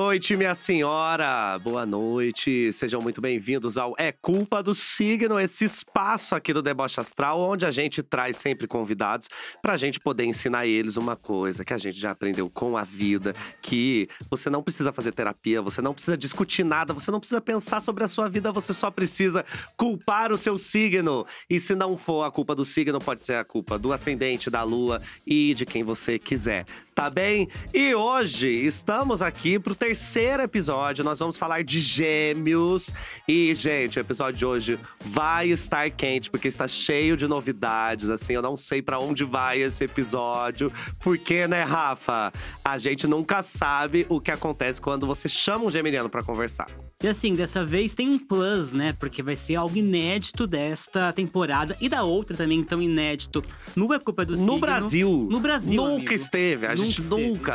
noite, minha senhora. Boa noite. Sejam muito bem-vindos ao É Culpa do Signo, esse espaço aqui do Deboche Astral, onde a gente traz sempre convidados pra gente poder ensinar eles uma coisa que a gente já aprendeu com a vida, que você não precisa fazer terapia, você não precisa discutir nada, você não precisa pensar sobre a sua vida, você só precisa culpar o seu signo. E se não for a culpa do signo, pode ser a culpa do ascendente, da lua e de quem você quiser. Tá bem? E hoje estamos aqui pro terceiro episódio. Nós vamos falar de Gêmeos. E, gente, o episódio de hoje vai estar quente, porque está cheio de novidades, assim. Eu não sei pra onde vai esse episódio. Porque, né, Rafa? A gente nunca sabe o que acontece quando você chama um geminiano pra conversar. E assim, dessa vez tem um plus, né? Porque vai ser algo inédito desta temporada e da outra também, então inédito. No É Culpa do Signo. No Brasil. No Brasil, nunca esteve. A gente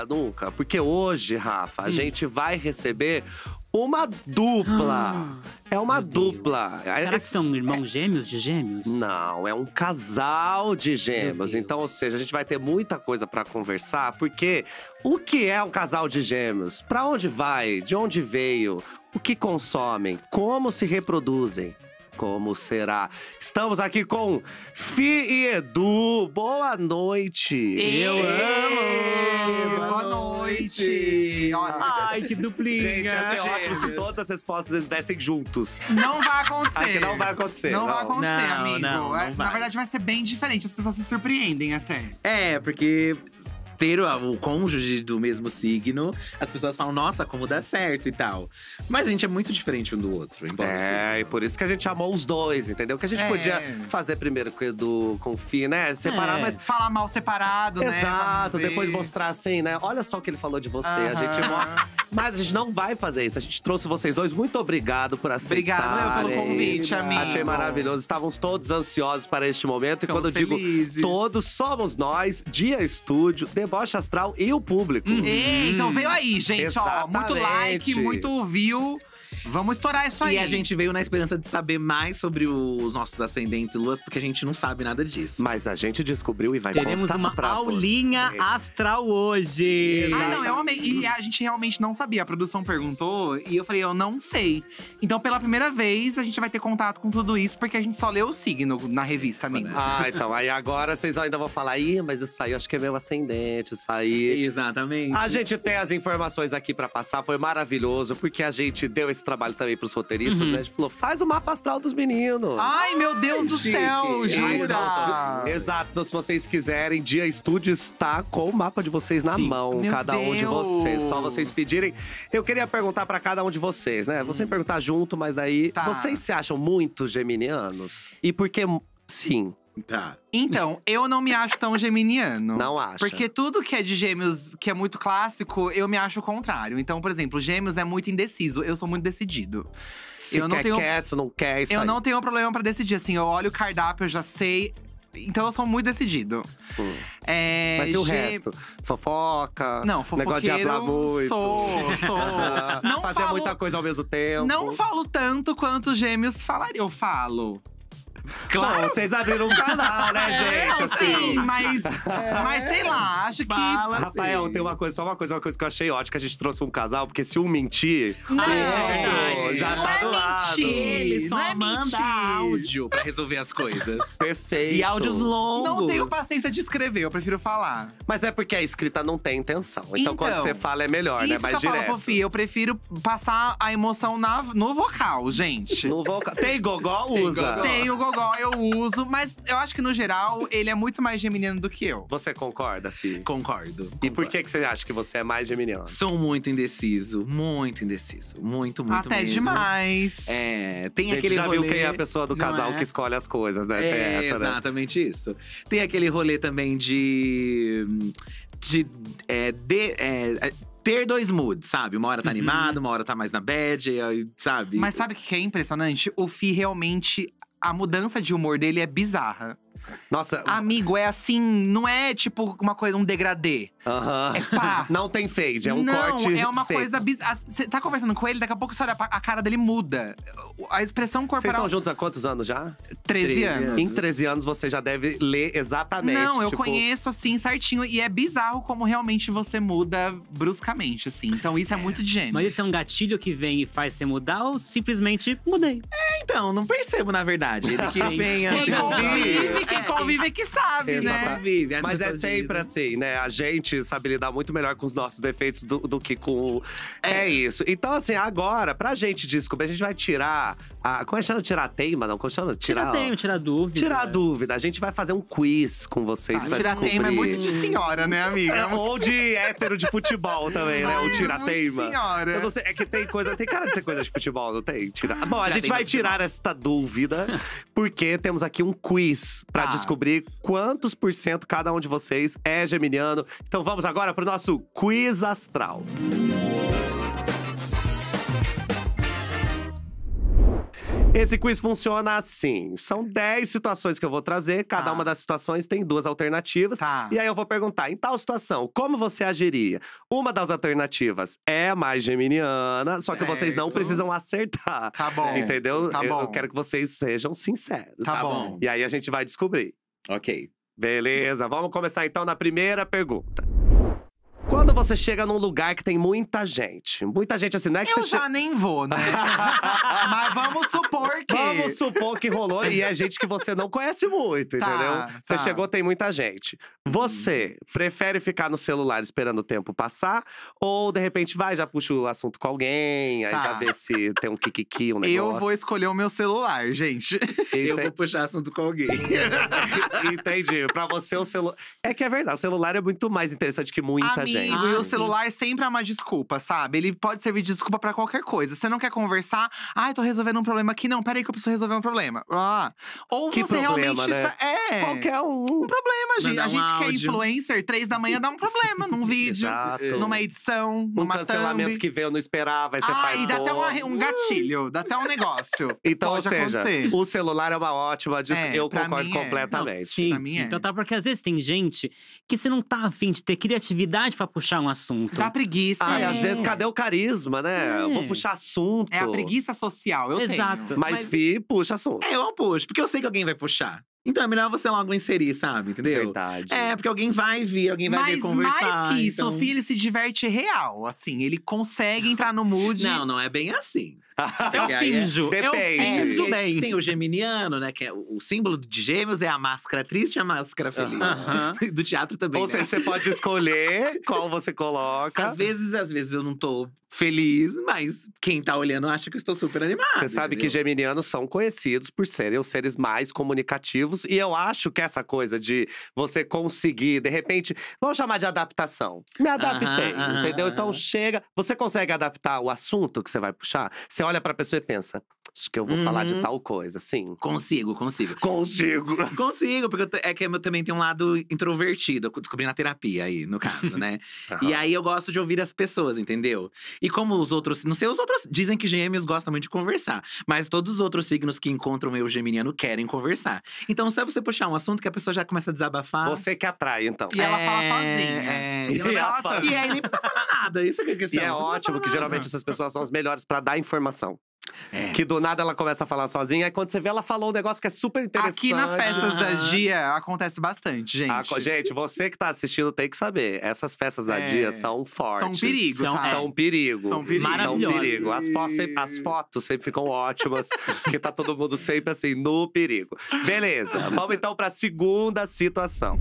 nunca. Porque hoje, Rafa, a gente vai receber uma dupla. É uma dupla. Será que são irmãos gêmeos de gêmeos? Não, é um casal de gêmeos. Então, ou seja, a gente vai ter muita coisa pra conversar. Porque o que é um casal de gêmeos? Pra onde vai? De onde veio? O que consomem? Como se reproduzem? Como será? Estamos aqui com Fih e Edu. Boa noite! Eu amo! Boa noite! Ai, que duplinha! Gente, ia ser ótimo se todas as respostas eles dessem juntos. Não vai acontecer! Aqui não vai acontecer. Não vai acontecer, amigo. Não vai. Na verdade, vai ser bem diferente. As pessoas se surpreendem até. É, porque… ter o cônjuge do mesmo signo, as pessoas falam, nossa, como dá certo e tal. Mas a gente é muito diferente um do outro, embora seja. E por isso que a gente amou os dois, entendeu? Que a gente podia fazer primeiro com o Edu, com o Fih, né? Separar, mas… falar mal separado, né? Exato, depois mostrar assim, né? Olha só o que ele falou de você, a gente mostra… Mas a gente não vai fazer isso, a gente trouxe vocês dois. Muito obrigado por aceitarem. Obrigado pelo convite, amigo. Achei maravilhoso, estávamos todos ansiosos para este momento. E quando eu digo todos, somos nós, Dia Estúdio, Deboche Astral e o público. Então veio aí, gente. Exatamente. Ó, muito like, muito view. Vamos estourar isso aí. E a gente veio na esperança de saber mais sobre os nossos ascendentes e luas, porque a gente não sabe nada disso. Mas a gente descobriu e vai contar pra vocês. Teremos uma aulinha astral hoje. Ah, não, eu amei. E a gente realmente não sabia. A produção perguntou e eu falei, eu não sei. Então, pela primeira vez, a gente vai ter contato com tudo isso, porque a gente só leu o signo na revista mesmo. Ah, então, aí agora vocês ainda vão falar, ih, mas isso aí, eu acho que é meu ascendente, isso aí. Exatamente. A gente tem as informações aqui pra passar, foi maravilhoso, porque a gente deu esse trabalho também pros roteiristas, né? A gente falou, faz o mapa astral dos meninos. Ai, meu Deus do céu, jura! Exato, então se vocês quiserem, Dia Estúdio está com o mapa de vocês na mão. Cada um de vocês, só vocês pedirem. Eu queria perguntar pra cada um de vocês, né? Vou sempre perguntar junto, mas daí… Vocês se acham muito geminianos? E por que sim? Então, eu não me acho tão geminiano. Não acho. Porque tudo que é de gêmeos, que é muito clássico, eu me acho o contrário. Então, por exemplo, gêmeos é muito indeciso. Eu sou muito decidido. Se eu não tenho… quer isso, não quer isso. Eu não tenho problema pra decidir, assim. Eu olho o cardápio, eu já sei. Então, eu sou muito decidido. É, mas e o resto? Fofoca? Não, fofoqueiro… negócio de hablar muito. Sou. Não fazer muita coisa ao mesmo tempo. Não falo tanto quanto gêmeos falariam. Eu falo. Claro, vocês abriram um canal, né, gente? Sim, mas sei lá, acho que… Rafael, tem uma coisa, só uma coisa que eu achei ótima, que a gente trouxe um casal, porque se um mentir… já tá do lado. Ele só manda áudio pra resolver as coisas. Perfeito. E áudios longos. Não tenho paciência de escrever, eu prefiro falar. Mas é porque a escrita não tem intenção. Então quando você fala é melhor, né? Mais direto. Isso que eu falo, Fih, eu prefiro passar a emoção no vocal, gente. No vocal. Tem gogó? Usa. Tem o gogó. Eu uso, mas eu acho que no geral ele é muito mais geminiano do que eu. Você concorda, Fih? Concordo. E por que você acha que você é mais geminiano? Sou muito indeciso, muito até mesmo. Demais. É, tem aquele rolê… viu quem é a pessoa do casal que escolhe as coisas, né? É exatamente isso. Tem aquele rolê também ter dois moods, sabe? Uma hora tá animado, uma hora tá mais na bad, sabe? Mas sabe o que é impressionante? O Fih realmente… a mudança de humor dele é bizarra. Nossa. Amigo, é assim, não é tipo uma coisa, um degradê. Aham. É pá. Não tem fade, é um corte seco. É uma coisa bizarra. Você tá conversando com ele, daqui a pouco você olha, a cara dele muda. A expressão corporal… Vocês estão juntos há quantos anos já? 13 anos. Em 13 anos você já deve ler exatamente. Não, tipo... eu conheço assim, certinho. E é bizarro como realmente você muda bruscamente, assim. Então isso é muito de gêmeos. Mas isso é um gatilho que vem e faz você mudar ou simplesmente mudei? É, então, não percebo, na verdade. Ele que vem quem convive é que sabe, né? Mas é sempre assim, né? A gente sabe lidar muito melhor com os nossos defeitos do que com… É isso. Então assim, agora, pra gente descobrir, a gente vai tirar… Como é que chama? Tirar teima, não? Como chama? Tirar teima, tirar dúvida. Tirar dúvida. A gente vai fazer um quiz com vocês pra tirar descobrir. Tirar teima é muito de senhora, né, amiga? É, ou de hétero de futebol também, né? Ai, o tirar teima. Senhora. Eu não sei, é que tem coisa… Tem cara de ser coisa de futebol, não tem? Tira. Bom, a gente vai tirar esta dúvida, porque temos aqui um quiz pra descobrir quantos por cento cada um de vocês é geminiano. Então vamos agora pro nosso quiz astral. Esse quiz funciona assim. São 10 situações que eu vou trazer. Cada uma das situações tem duas alternativas. E aí eu vou perguntar, em tal situação, como você agiria? Uma das alternativas é mais geminiana. Só que vocês não precisam acertar. Tá bom. Entendeu? Tá bom. Eu quero que vocês sejam sinceros. Tá bom. E aí a gente vai descobrir. Ok. Beleza. Vamos começar então na primeira pergunta. Quando você chega num lugar que tem muita gente assim, não é que eu já nem vou, né? Mas vamos supor que… Vamos supor que rolou e é gente que você não conhece muito, entendeu? Você chegou, tem muita gente. Você prefere ficar no celular esperando o tempo passar? Ou, de repente, vai, já puxa o assunto com alguém, aí já vê se tem um kikiki, um negócio. Eu vou escolher o meu celular, gente. Eu vou puxar assunto com alguém. Entendi. Pra você, o celular… É que é verdade, o celular é muito mais interessante que muita gente. E o celular sempre é uma desculpa, sabe? Ele pode servir de desculpa pra qualquer coisa. Você não quer conversar? Ai, tô resolvendo um problema aqui. Não, peraí que eu preciso resolver um problema. Ou que você problema, realmente… Né? Qualquer um. Um problema, gente. A gente que é influencer, 3 da manhã dá um problema. Num vídeo, numa edição, numa cancelamento thumb. Que veio, eu não esperava, aí você faz… Ai, dá até um gatilho, dá até um negócio. Então, pode acontecer. O celular é uma ótima desculpa. Eu concordo completamente. Não, sim, pra mim então tá, porque às vezes tem gente que você não tá afim de ter criatividade pra puxar um assunto. Dá preguiça. Ai, às vezes, cadê o carisma, né? Eu vou puxar assunto. É a preguiça social, eu tenho. Mas Fih, puxa assunto. É, eu puxo, porque eu sei que alguém vai puxar. Então é melhor você logo inserir, sabe? Entendeu? Verdade. É, porque alguém vai vir, alguém vai vir conversar. Mas mais que isso, então... o Fih, ele se diverte real, assim. Ele consegue entrar no mood… Não, não é bem assim. Eu finjo. Depende. Bem. Tem o geminiano, né? Que é o símbolo de gêmeos é a máscara triste e a máscara feliz. Do teatro também, ou seja, você pode escolher qual você coloca. Às vezes eu não tô feliz, mas quem tá olhando acha que eu estou super animado. Você sabe que geminianos são conhecidos por serem os seres mais comunicativos. E eu acho que essa coisa de você conseguir, de repente… Vamos chamar de adaptação. Me adaptei, entendeu? Então chega… Você consegue adaptar o assunto que você vai puxar? Você olha pra pessoa e pensa, acho que eu vou falar de tal coisa, sim. Consigo, porque é que eu também tenho um lado introvertido. Eu descobri na terapia aí, no caso, né? E aí, eu gosto de ouvir as pessoas, entendeu? E como os outros… Não sei, os outros… Dizem que gêmeos gostam muito de conversar. Mas todos os outros signos que encontram o meu geminiano querem conversar. Então, só você puxar um assunto que a pessoa já começa a desabafar… Você que atrai, então. E ela fala sozinha. E aí, nem precisa falar nada. Isso que é a questão. E é ótimo que, geralmente, essas pessoas são as melhores pra dar informação. Que do nada ela começa a falar sozinha. Aí quando você vê, ela falou um negócio que é super interessante. Aqui nas festas da Dia, acontece bastante, gente. Gente, você que tá assistindo tem que saber. Essas festas da Dia são fortes. São perigo, são perigo. São perigo. Maravilhoso. São perigo. As fotos sempre ficam ótimas. Porque tá todo mundo sempre assim, no perigo. Beleza, vamos então pra segunda situação.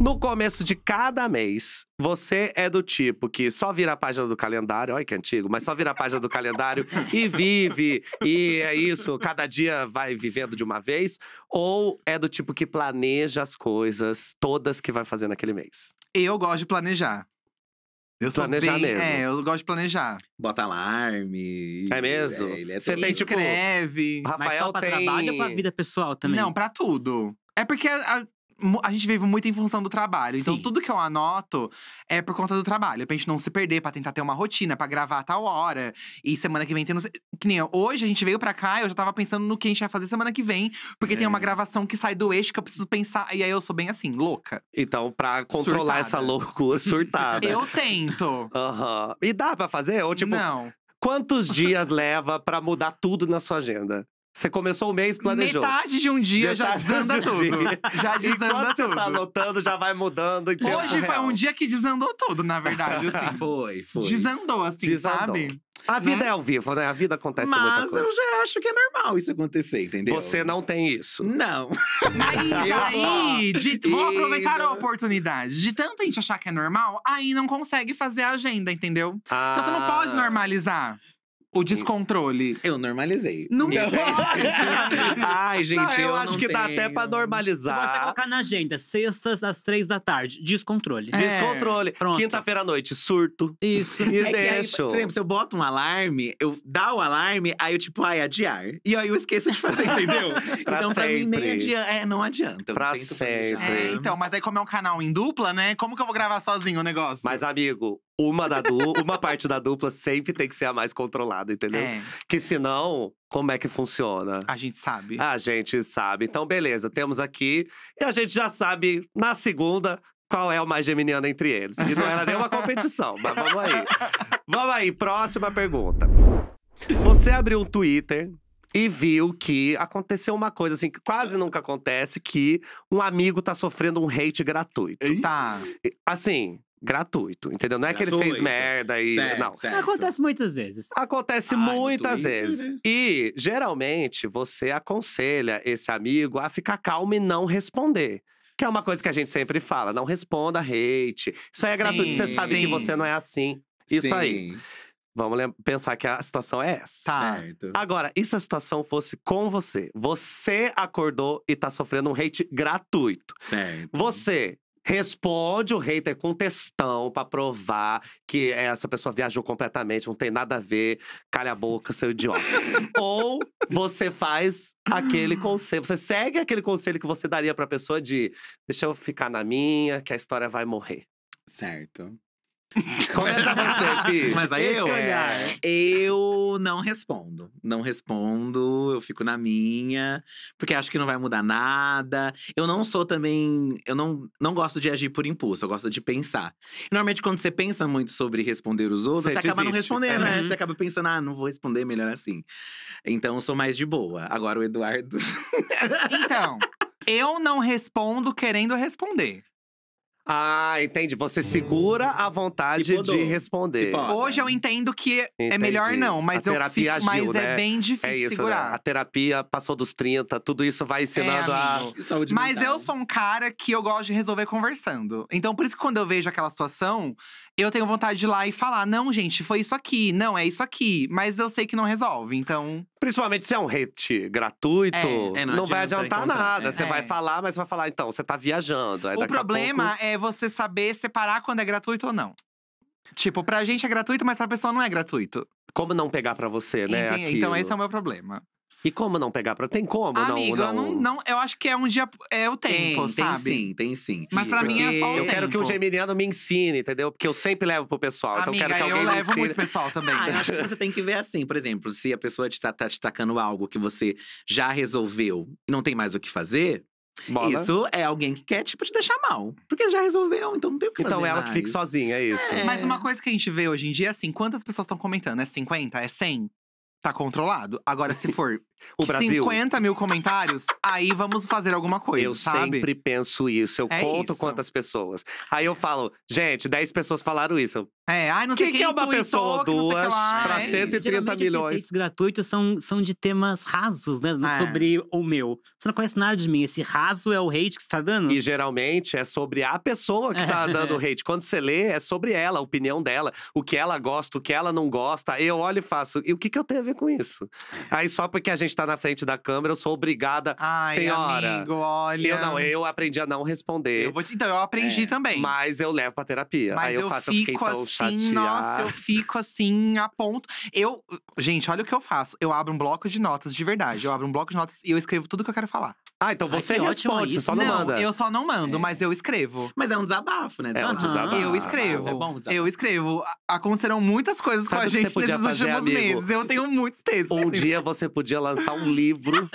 No começo de cada mês, você é do tipo que só vira a página do calendário. Olha que antigo, mas só vira a página do calendário e vive. E é isso, cada dia vai vivendo de uma vez. Ou é do tipo que planeja as coisas todas que vai fazer naquele mês? Eu gosto de planejar. Eu sou bem, eu gosto de planejar. Bota alarme. É mesmo? Você tem tipo… Escreve. Rafael, mas só pra trabalho ou pra vida pessoal também? Não, pra tudo. É porque… a gente vive muito em função do trabalho. Sim. Então tudo que eu anoto é por conta do trabalho. Pra gente não se perder, pra tentar ter uma rotina, pra gravar a tal hora. E semana que vem tem… Que nem hoje, a gente veio pra cá, eu já tava pensando no que a gente vai fazer semana que vem. Porque tem uma gravação que sai do eixo, que eu preciso pensar. E aí, eu sou bem assim, louca. Então, pra controlar essa loucura, surtada. Eu tento. Aham. E dá pra fazer? Ou tipo… Não. Quantos dias leva pra mudar tudo na sua agenda? Você começou o mês, planejou. Metade de um dia já desanda tudo. Já desanda tudo. Enquanto você tá anotando, já vai mudando em tempo real. Hoje foi um dia que desandou tudo, na verdade, assim. Foi. Desandou, assim, sabe? A vida é ao vivo, né? A vida acontece muita coisa. Mas eu já acho que é normal isso acontecer, entendeu? Você não tem isso. Não. Mas aí, vou aproveitar a oportunidade. De tanto a gente achar que é normal, aí não consegue fazer a agenda, entendeu? Então você não pode normalizar. O descontrole. Eu normalizei. Não tem. Ai, gente, não, eu acho não que tenho. Dá até pra normalizar. Você pode até colocar na agenda, sextas às 3 da tarde. Descontrole. Descontrole. Quinta-feira à noite, surto. Isso. E é deixo. Aí, por exemplo, se eu boto um alarme, eu dá o alarme, aí eu tipo, adiar. E aí eu esqueço de fazer, entendeu? Então pra mim nem adianta. É, não adianta. Pra sempre. Então, mas aí como é um canal em dupla, né? Como que eu vou gravar sozinho o negócio? Mas amigo… Uma parte da dupla sempre tem que ser a mais controlada, entendeu? É. Que senão, como é que funciona? A gente sabe. A gente sabe. Então, beleza, temos aqui. E a gente já sabe, na segunda, qual é o mais geminiano entre eles. E não era nenhuma competição, mas vamos aí. Vamos aí, próxima pergunta. Você abriu um Twitter… E viu que aconteceu uma coisa, assim, que quase nunca acontece. Que um amigo tá sofrendo um hate gratuito. Tá. Assim, gratuito, entendeu? Não é gratuito. Que ele fez merda e… Certo, não. Certo. Acontece muitas vezes. Acontece muitas vezes. E, geralmente, você aconselha esse amigo a ficar calmo e não responder. Que é uma coisa que a gente sempre fala, não responda hate. Isso aí é gratuito, você sabe que você não é assim. Isso aí. Vamos pensar que a situação é essa. Tá. Certo. Agora, e se a situação fosse com você? Você acordou e tá sofrendo um hate gratuito. Certo. Você responde o hater com textão pra provar que essa pessoa viajou completamente, não tem nada a ver, calha a boca, seu idiota. Ou você faz aquele conselho, você segue aquele conselho que você daria pra pessoa de deixa eu ficar na minha, que a história vai morrer. Certo. Começa você, Fih. Mas aí eu não respondo. Não respondo, eu fico na minha. Porque acho que não vai mudar nada. Eu não sou também… Eu não gosto de agir por impulso, eu gosto de pensar. E normalmente quando você pensa muito sobre responder os outros… Você acaba não respondendo, né? Você acaba pensando, não vou responder, melhor assim. Então eu sou mais de boa. Agora o Eduardo… Então, eu não respondo querendo responder. Ah, entendi. Você segura a vontade de responder. Hoje eu entendo que é melhor não, mas eu fico, agiu, mas né? É bem difícil isso, segurar. Né? A terapia passou dos 30, tudo isso vai ensinando a saúde mental. Mas eu sou um cara que eu gosto de resolver conversando. Então por isso que quando eu vejo aquela situação, eu tenho vontade de ir lá e falar: não, gente, foi isso aqui, não, é isso aqui. Mas eu sei que não resolve, então… Principalmente se é um hate gratuito, não vai adiantar nada. Você vai falar, mas vai falar, então, você tá viajando. Aí o problema é você saber separar quando é gratuito ou não. Tipo, pra gente é gratuito, mas pra pessoa não é gratuito. Como não pegar pra você, né? Então esse é o meu problema. E como não pegar pra… Tem como? Amigo, não, eu acho que é um dia… É o tempo, sabe? Tem sim. Mas pra mim é só o tempo. Eu quero que o geminiano me ensine, entendeu? Porque eu sempre levo pro pessoal. Amiga, então eu quero que alguém me ensine. Eu levo muito pessoal também. Eu acho que você tem que ver assim, por exemplo. Se a pessoa tá te tacando algo que você já resolveu e não tem mais o que fazer… Bola. Isso é alguém que quer, tipo, te deixar mal. Porque já resolveu, então não tem o que fazer. Então ela que fica sozinha, é isso. Mas uma coisa que a gente vê hoje em dia, assim… Quantas pessoas estão comentando? É 50? É 100? Tá controlado. Agora, se for o Brasil, 50 mil comentários, aí vamos fazer alguma coisa, eu sabe? Eu sempre penso isso. Eu conto isso. Quantas pessoas. Aí eu falo, gente, 10 pessoas falaram isso. Não sei quem é uma pessoa ou duas pra 130 milhões. Esses gratuitos são de temas rasos, né? Sobre o meu. Você não conhece nada de mim. Esse raso é o hate que você tá dando? E geralmente é sobre a pessoa que tá dando o hate. Quando você lê, é sobre ela, a opinião dela. O que ela gosta, o que ela não gosta. Eu olho e faço, e o que eu tenho a ver com isso? Aí só porque a gente está na frente da câmera, eu sou obrigada, ai, senhora. Amigo, olha. Eu aprendi a não responder. Então, eu aprendi também. Mas eu levo pra terapia. Mas aí eu faço, fico eu tão assim, chateada. Nossa, eu fico assim, a ponto… Gente, olha o que eu faço. Eu abro um bloco de notas, de verdade. Eu abro um bloco de notas e eu escrevo tudo que eu quero falar. Ah, então você responde, você só não manda. Não, eu só não mando, mas eu escrevo. Mas é um desabafo, né? É um desabafo. Eu escrevo. É bom desabafo. Eu escrevo. Aconteceram muitas coisas com a gente nesses últimos meses. Eu tenho muitos textos. Um dia você podia lançar um livro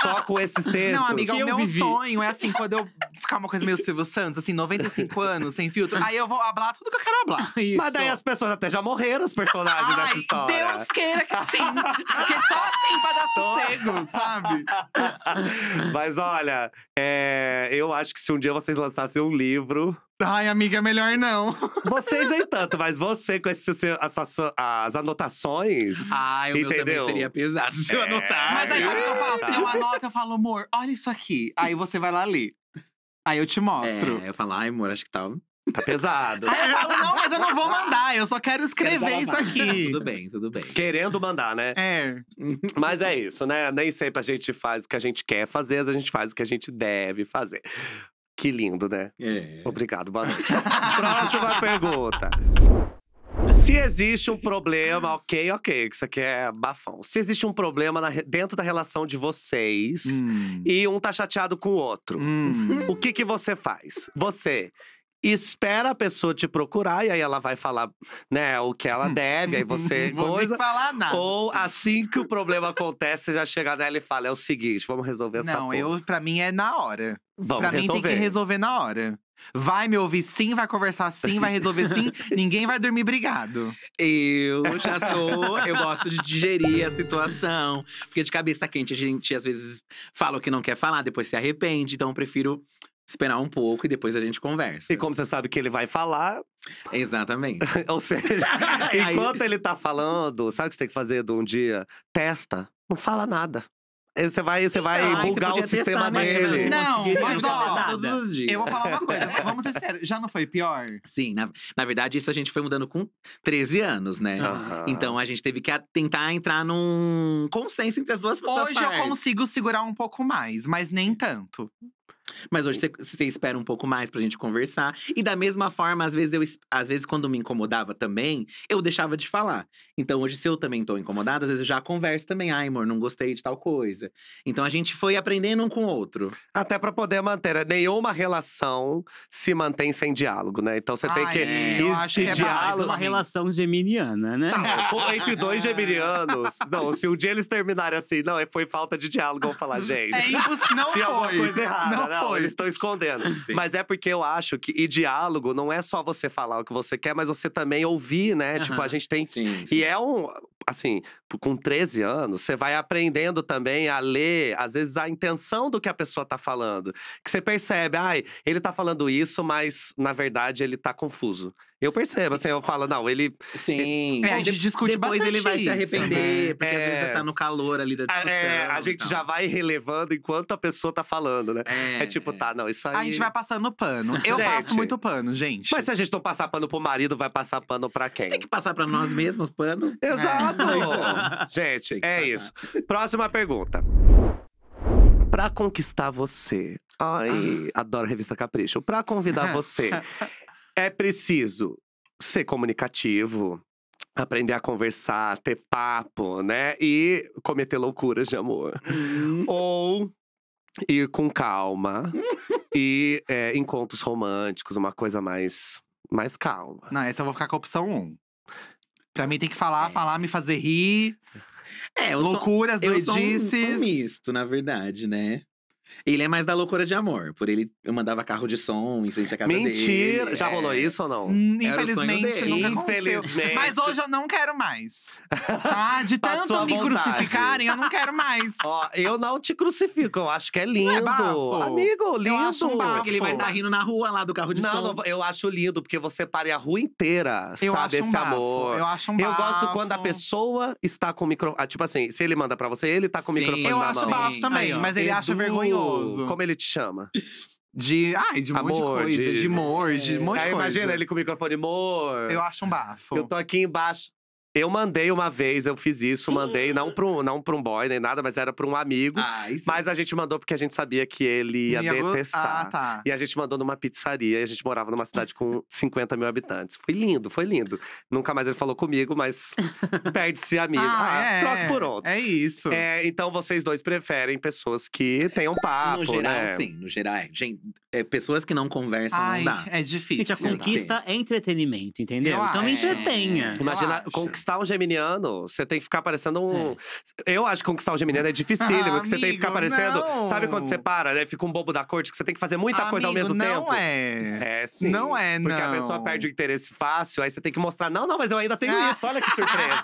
só com esses textos. Não, amiga, o meu sonho é assim, quando eu ficar uma coisa meio Silvio Santos, assim, 95 anos, sem filtro. Aí eu vou falar tudo que eu quero falar. Mas daí as pessoas até já morreram, os personagens dessa história. Deus queira que sim. Porque só assim pra dar sossego, sabe? Mas olha, eu acho que se um dia vocês lançassem um livro… Ai, amiga, melhor não. Vocês nem tanto, mas você com as anotações… Ai, o meu também seria pesado se eu anotar. Mas aí sabe o que eu faço? Eu anoto, eu falo, amor, olha isso aqui. Aí você vai lá ler. Aí eu te mostro. Eu falo, ai, amor, acho que tá pesado. Aí eu falo, não, mas eu não vou mandar. Eu só quero escrever isso aqui. Tudo bem, tudo bem. Querendo mandar, né? É. Mas é isso, né? Nem sempre a gente faz o que a gente quer fazer. A gente faz o que a gente deve fazer. Que lindo, né? É. Obrigado, boa noite. Próxima pergunta. Se existe um problema… Ok, isso aqui é bafão. Se existe um problema dentro da relação de vocês… E um tá chateado com o outro… O que você faz? Você… espera a pessoa te procurar, e aí ela vai falar, né, o que ela deve, aí você… Não vou nem falar nada. Ou assim que o problema acontece, você já chega nela e fala, é o seguinte, vamos resolver essa porra. Pra mim é na hora. Vamos resolver. Pra mim tem que resolver na hora. Vai me ouvir sim, vai conversar sim, vai resolver sim. Ninguém vai dormir brigado. Eu gosto de digerir a situação. Porque de cabeça quente, a gente às vezes fala o que não quer falar, depois se arrepende. Então eu prefiro… esperar um pouco e depois a gente conversa. E como você sabe que ele vai falar… Exatamente. Ou seja, enquanto ele tá falando, sabe o que você tem que fazer de um dia? Testa, não fala nada. Você vai bugar o sistema dele. Não, mas ó, todos os dias. Eu vou falar uma coisa, vamos ser sérios, já não foi pior? Sim, na verdade isso a gente foi mudando com 13 anos, né? Então a gente teve que tentar entrar num consenso entre as duas partes. Hoje eu consigo segurar um pouco mais, mas nem tanto. Mas hoje você espera um pouco mais pra gente conversar. E da mesma forma, às vezes quando me incomodava também, eu deixava de falar. Então hoje, se eu também tô incomodada, às vezes eu já converso também. Ai, amor, não gostei de tal coisa. Então a gente foi aprendendo um com o outro. Até pra poder manter. Nenhuma relação se mantém sem diálogo, né? Então você tem que… eu acho que é diálogo, uma relação geminiana, né? Não, entre dois geminianos. Não, se um dia eles terminarem assim, não, foi falta de diálogo, eu vou falar, gente… Não tinha alguma coisa errada, não. Não, eles estão escondendo. Sim. Mas é porque eu acho que… E diálogo não é só você falar o que você quer, mas você também ouvir, né? Tipo, a gente tem… Sim. E é um… Assim, com 13 anos, você vai aprendendo também a ler, às vezes, a intenção do que a pessoa tá falando. Que você percebe, ai, ele tá falando isso, mas na verdade ele tá confuso. Eu percebo, assim, eu falo, não, ele… Sim. A gente discute depois bastante. Depois ele vai se arrepender, porque às vezes você tá no calor ali da discussão. A gente já vai relevando enquanto a pessoa tá falando, né? É tipo, tá, não, isso aí… A gente vai passando pano. Eu passo muito pano, gente. Mas se a gente não passar pano pro marido, vai passar pano pra quem? Tem que passar pra nós mesmos pano. Exato! Gente, é isso. Próxima pergunta. Pra conquistar você… Ai, adoro Revista Capricho. Pra convidar você… É preciso ser comunicativo, aprender a conversar, ter papo, né? E cometer loucuras de amor. Ou ir com calma e encontros românticos, uma coisa mais calma. Não, essa eu vou ficar com a opção 1. Pra mim tem que falar, me fazer rir. Loucuras, doidices. Eu sou um misto, na verdade, né? Ele é mais da loucura de amor. Por ele, eu mandava carro de som em frente à casa dele. Mentira! Já rolou isso ou não? Infelizmente, nunca aconteceu. Mas hoje eu não quero mais. Ah, de tanto me crucificarem, eu não quero mais. Ó, eu não te crucifico, eu acho que é lindo. É bafo. Amigo, lindo. Eu acho bafo. Ele vai estar rindo na rua lá do carro de som. Não, eu acho lindo, porque você pare a rua inteira, sabe, esse amor. Eu acho um bafo. Eu gosto quando a pessoa está com o microfone… Tipo assim, se ele manda pra você, ele tá com o microfone na mão. Eu acho bafo também, mas ele acha vergonhoso. Como ele te chama? De amor, monte de coisa, de amor, de um monte de coisa. Imagina ele com o microfone, amor. Eu acho um bafo. Eu tô aqui embaixo. Eu mandei uma vez, eu fiz isso, mandei não pra um boy nem nada, mas era pra um amigo. Ah, isso. Mas a gente mandou porque a gente sabia que ele ia detestar. Ah, tá. E a gente mandou numa pizzaria, e a gente morava numa cidade com 50 mil habitantes. Foi lindo, foi lindo. Nunca mais ele falou comigo, mas perde-se amigo. Troca por outro. É isso. É, então vocês dois preferem pessoas que tenham papo, né? No geral, sim. No geral, gente, pessoas que não conversam, não dá. É difícil. Gente, a conquista é entretenimento, entendeu? Então me entretenha. Imagina, conquistar um geminiano, você tem que ficar parecendo um… Eu acho que conquistar um geminiano é dificílimo, que você tem que ficar parecendo… Sabe quando você para, né? Fica um bobo da corte, que você tem que fazer muita coisa ao mesmo tempo? Não é. É, sim. Não é, não. Porque a pessoa perde o interesse fácil, aí você tem que mostrar… Não, não, mas eu ainda tenho isso, olha que surpresa.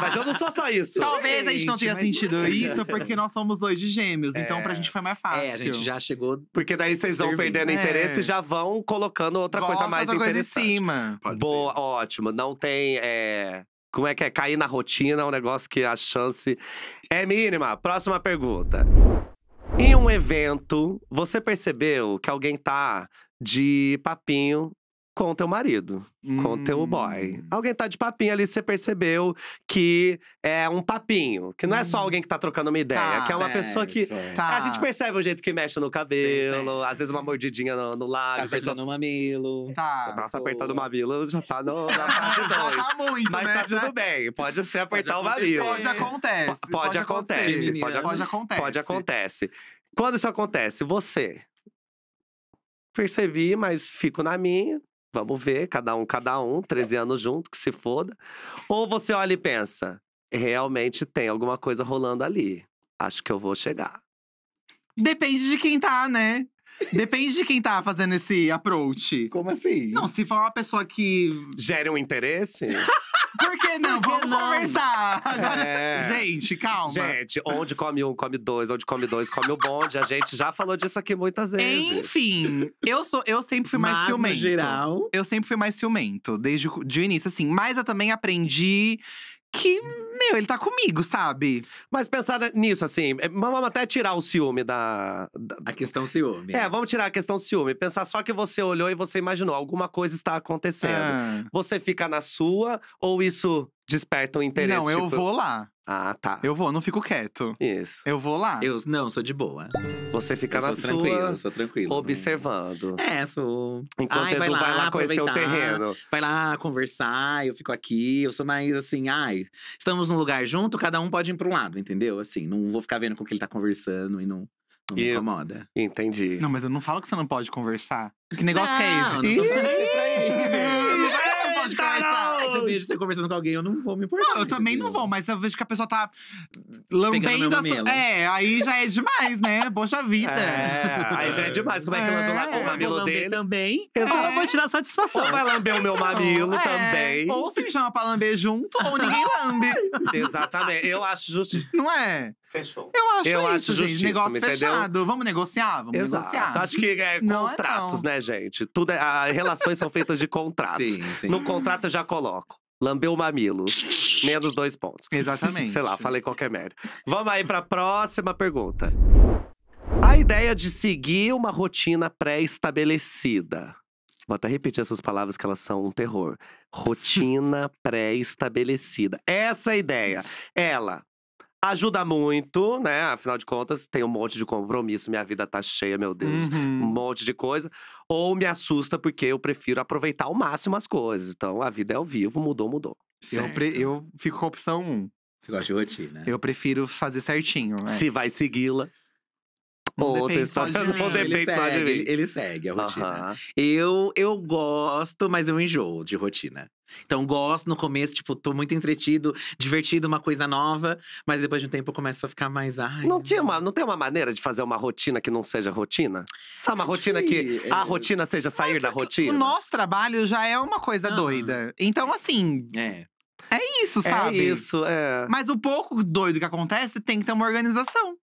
Mas eu não sou só isso. Talvez a gente não tenha sentido isso, porque nós somos dois de gêmeos. Então pra gente foi mais fácil. É, a gente já chegou… Porque daí vocês vão perdendo interesse e já vão colocando outra coisa mais interessante. Em cima. Boa, ótimo. Não tem… Como é que é? Cair na rotina é um negócio que a chance é mínima. Próxima pergunta. Em um evento, você percebeu que alguém tá de papinho com o teu marido, com o teu boy. Alguém tá de papinho ali, você percebeu que é um papinho. Que não é só alguém que tá trocando uma ideia, que é uma pessoa que… A gente percebe o jeito que mexe no cabelo, às vezes uma mordidinha no lábio. Tá apertando o mamilo. Nossa, apertando o mamilo já tá na fase 2. Tá muito, mas né? Tá tudo bem, pode ser apertar o mamilo. Pode acontece. Pode acontecer. Pode acontece. Quando isso acontece, você… Percebi, mas fico na minha. Vamos ver, cada um, 13 anos junto, que se foda. Ou você olha e pensa, realmente tem alguma coisa rolando ali. Acho que eu vou chegar. Depende de quem tá, né? Depende de quem tá fazendo esse approach. Como assim? Não, se for uma pessoa que… Gera um interesse? Por que não? Vamos conversar! Agora, gente, calma. Gente, onde come um, come dois. Onde come dois, come o bonde. A gente já falou disso aqui muitas vezes. Enfim, eu sempre fui mais ciumento. No geral… Eu sempre fui mais ciumento, desde o início, assim. Mas eu também aprendi que, meu, ele tá comigo, sabe? Mas pensar nisso, assim, vamos até tirar o ciúme da… A questão ciúme. Vamos tirar a questão ciúme. Pensar só que você olhou e você imaginou, alguma coisa está acontecendo. Você fica na sua, ou isso desperta um interesse? Não, eu vou lá. Ah, tá. Eu vou, não fico quieto. Isso. Eu vou lá. Eu não, sou de boa. Você fica na sua, sou tranquilo, observando. Sou… Enquanto Edu vai lá conhecer o terreno. Vai lá conversar, eu fico aqui. Eu sou mais assim, estamos num lugar junto, cada um pode ir pra um lado, entendeu? Assim, não vou ficar vendo com o que ele tá conversando e não me incomoda. Entendi. Não, mas eu não falo que você não pode conversar. Que negócio que é esse? Não tô falando isso pra ele. Pode conversar. Mas eu vejo você conversando com alguém, eu não vou me importar. Não, eu também não vou, mas eu vejo que a pessoa tá lambendo a sua… Aí já é demais, né? Poxa vida. Aí já é demais. Como é que eu lambo o mamilo dele? Também. Eu só não vou tirar satisfação. Ou vai lamber o meu mamilo também. Ou você me chama pra lamber junto, ou ninguém lambe. Exatamente. Eu acho justo. Não é? Fechou. Eu acho justo. Negócio fechado. Vamos negociar? Vamos negociar. Então, acho que contratos, né, gente? Relações são feitas de contratos. Sim. No contrato eu já coloco. Lambeu o mamilo. Menos 2 pontos. Exatamente. Sei lá, falei qualquer merda. Vamos aí pra próxima pergunta. A ideia de seguir uma rotina pré-estabelecida. Vou até repetir essas palavras, que elas são um terror. Rotina pré-estabelecida. Essa ideia, ela… Ajuda muito, né? Afinal de contas, tem um monte de compromisso. Minha vida tá cheia, meu Deus. Um monte de coisa. Ou me assusta, porque eu prefiro aproveitar ao máximo as coisas. Então, a vida é ao vivo, mudou. Eu fico com a opção 1. Você gosta de rotina? Eu prefiro fazer certinho, né? Se vai segui-la… Ou depende só de mim. Ele segue a rotina. Eu gosto, mas eu enjoo de rotina. Então gosto no começo, tipo, tô muito entretido, divertido, uma coisa nova. Mas depois de um tempo eu começo a ficar mais… Não tem uma maneira de fazer uma rotina que não seja rotina? Sabe, uma rotina que a rotina seja sair da rotina? O nosso trabalho já é uma coisa doida. Então assim… É isso, sabe? Mas o pouco doido que acontece tem que ter uma organização.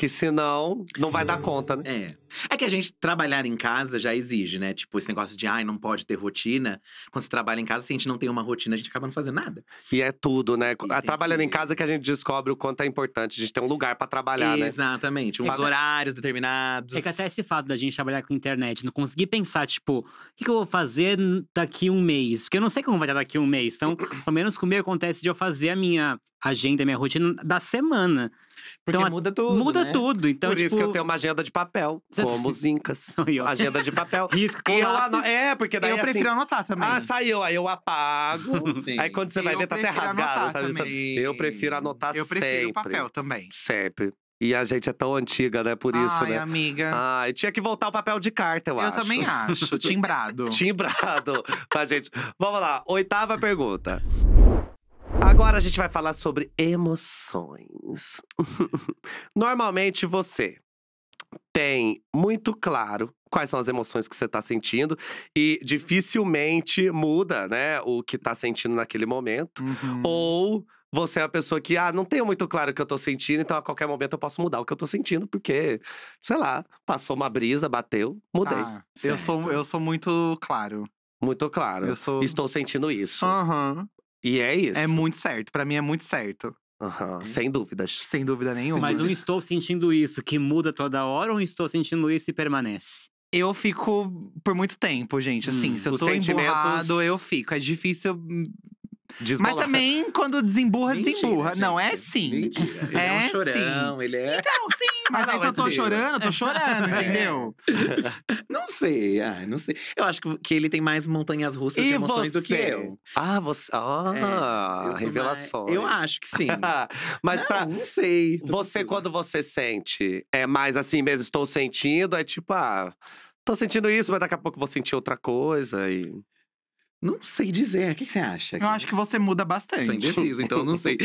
Porque senão, não vai dar conta, né? É que a gente trabalhar em casa já exige, né? Tipo, esse negócio de, ai, não pode ter rotina. Quando você trabalha em casa, se a gente não tem uma rotina, a gente acaba não fazendo nada. E é tudo, né? Trabalhando em casa que a gente descobre o quanto é importante. A gente tem um lugar pra trabalhar, né? Exatamente. Uns horários determinados. É que até esse fato da gente trabalhar com internet, não conseguir pensar, tipo… O que eu vou fazer daqui um mês? Porque eu não sei como vai dar daqui um mês. Então, pelo menos comigo acontece de eu fazer a minha… agenda, minha rotina da semana. Porque então, muda tudo, muda tudo, então, por isso que eu tenho uma agenda de papel, como os incas. Agenda de papel. Risco com lápis. Porque daí eu prefiro anotar também. Ah, saiu, aí eu apago. Sim. Aí quando você vai ver, tá até rasgado. Sabe? Eu prefiro anotar sempre. Eu prefiro o papel também. Sempre. E a gente é tão antiga, né? Por isso, né? Ai, amiga. Ai, tinha que voltar o papel de carta, eu acho. Eu também acho, timbrado. Timbrado, pra gente. Vamos lá, 8ª pergunta. Agora a gente vai falar sobre emoções. Normalmente você tem muito claro quais são as emoções que você tá sentindo. E dificilmente muda, né, o que tá sentindo naquele momento. Uhum. Ou você é a pessoa que, não tenho muito claro o que eu tô sentindo. Então a qualquer momento eu posso mudar o que eu tô sentindo. Porque, sei lá, passou uma brisa, bateu, mudei. Eu sou muito claro. Muito claro. Estou sentindo isso. Aham. Uhum. E é isso. É muito certo. Pra mim é muito certo. Uhum. Sem dúvidas. Sem dúvida nenhuma. Mas eu estou sentindo isso que muda toda hora ou estou sentindo isso e permanece? Eu fico por muito tempo, gente. Assim, se eu tô emburrado, eu fico. É difícil… Desbolar. Mas também, quando desemburra, mentira, desemburra. Gente. Não, é sim. Mentira. Ele é um chorão, sim. Ele é… Então, sim. Mas aí se eu tô chorando, eu tô chorando, entendeu? Não sei, não sei. Eu acho que ele tem mais montanhas russas de emoções do que eu. Ah, você… Ah, revelações. Eu acho que sim. Mas não sei. Você, quando você sente, é mais assim mesmo, estou sentindo, é tipo… Ah, tô sentindo isso, mas daqui a pouco vou sentir outra coisa e… Não sei dizer. O que você acha? Eu acho que você muda bastante. Eu sou indeciso, então eu não sei.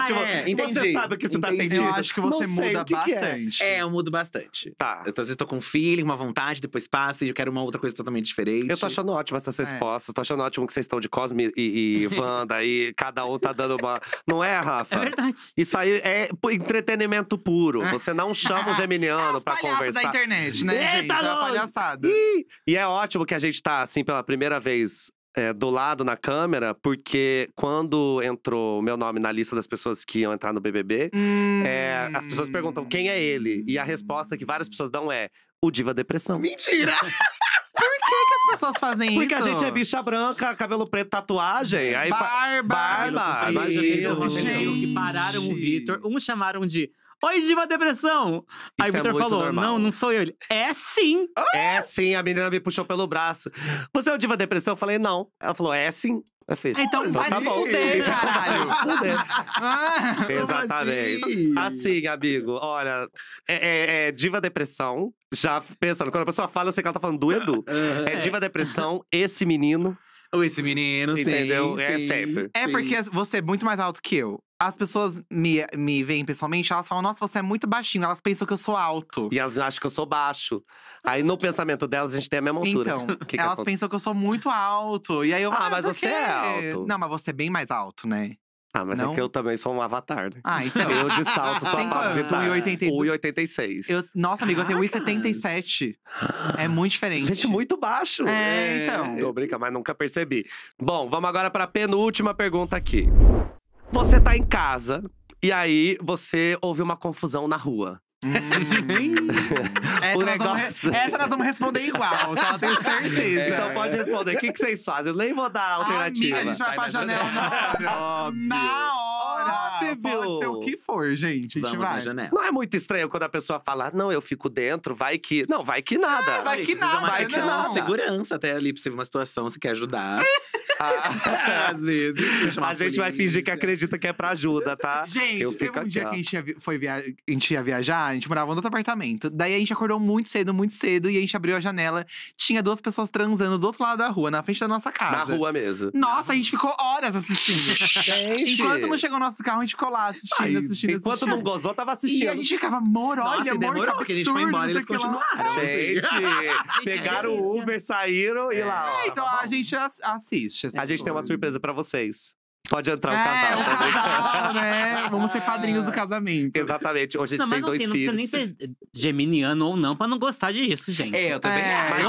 Ótimo. Entendi. Você sabe o que você tá sentindo. Eu acho que você muda bastante. Eu mudo bastante. Tá. Eu, às vezes, tô com um feeling, uma vontade, depois passa e eu quero uma outra coisa totalmente diferente. Eu tô achando ótimo essas respostas. Tô achando ótimo que vocês estão de Cosme e Wanda e cada um tá dando uma… Não é, Rafa? É verdade. Isso aí é entretenimento puro. Você não chama o geminiano pra conversar. É da internet, né, gente? É uma palhaçada. E é ótimo que a gente tá, assim, pela primeira vez do lado na câmera, porque quando entrou o meu nome na lista das pessoas que iam entrar no BBB, as pessoas perguntam quem é ele. E a resposta que várias pessoas dão é o Diva Depressão. Mentira! Por que as pessoas fazem isso? Porque a gente é bicha branca, cabelo preto, tatuagem. Aí barba. Imagina. Pararam o Vitor, chamaram de… Oi, Diva Depressão! Aí o Vitor falou, não sou eu. Ele, é sim! É sim, a menina me puxou pelo braço. Você é o Diva Depressão? Eu falei, não. Ela falou, é sim. Eu fiz, então vai se fuder, caralho! Exatamente. Assim, amigo, olha… É Diva Depressão, já pensando… Quando a pessoa fala, eu sei que ela tá falando do Edu. É Diva Depressão, esse menino… Esse menino, sim. Entendeu? Sim, é sempre. É porque você é muito mais alto que eu. As pessoas me veem pessoalmente, elas falam, nossa, você é muito baixinho. Elas pensam que eu sou alto. E elas acham que eu sou baixo. Aí no pensamento delas, a gente tem a mesma altura. Então, elas pensam que eu sou muito alto. E aí eu falo, mas você é alto. Não, mas você é bem mais alto, né? Mas não? É que eu também sou um avatar, né? Então. Eu de salto sou um avatar. 1,86. Nossa, amigo, eu tenho 1,77. É muito diferente. Gente, muito baixo. Então. Tô brincando, mas nunca percebi. Bom, vamos agora pra penúltima pergunta aqui. Você tá em casa, e aí você ouve uma confusão na rua. Essa nós vamos responder igual, só eu tenho certeza. Então pode responder, o que vocês fazem? Eu nem vou dar a alternativa. Amiga, a gente vai pra janela na hora. Pode ser o que for, gente. Vamos na janela. Não é muito estranho quando a pessoa fala, não, eu fico dentro, vai que… Não, vai que nada. Vai que nada. Segurança até ali, possível uma situação, você quer ajudar. Às vezes. A gente vai fingir que acredita que é pra ajuda, tá? Gente, teve um dia que a gente ia viajar, a gente morava em outro apartamento. Daí a gente acordou muito cedo. E a gente abriu a janela, tinha duas pessoas transando do outro lado da rua, na frente da nossa casa. Na rua mesmo. Nossa, a gente ficou horas assistindo. Enquanto não chegou o nosso carro, a gente ficou lá assistindo. Enquanto não gozou, tava assistindo. E a gente ficava, demorou, porque a gente foi embora e eles continuaram. Gente, pegaram o Uber, saíram e lá… Então a gente assiste. A gente tem uma surpresa pra vocês. Pode entrar o casal. O casal, né? Vamos ser padrinhos do casamento. Exatamente. Hoje a gente tem dois filhos. Não precisa nem ser geminiano ou não pra não gostar disso, gente. Eu também acho.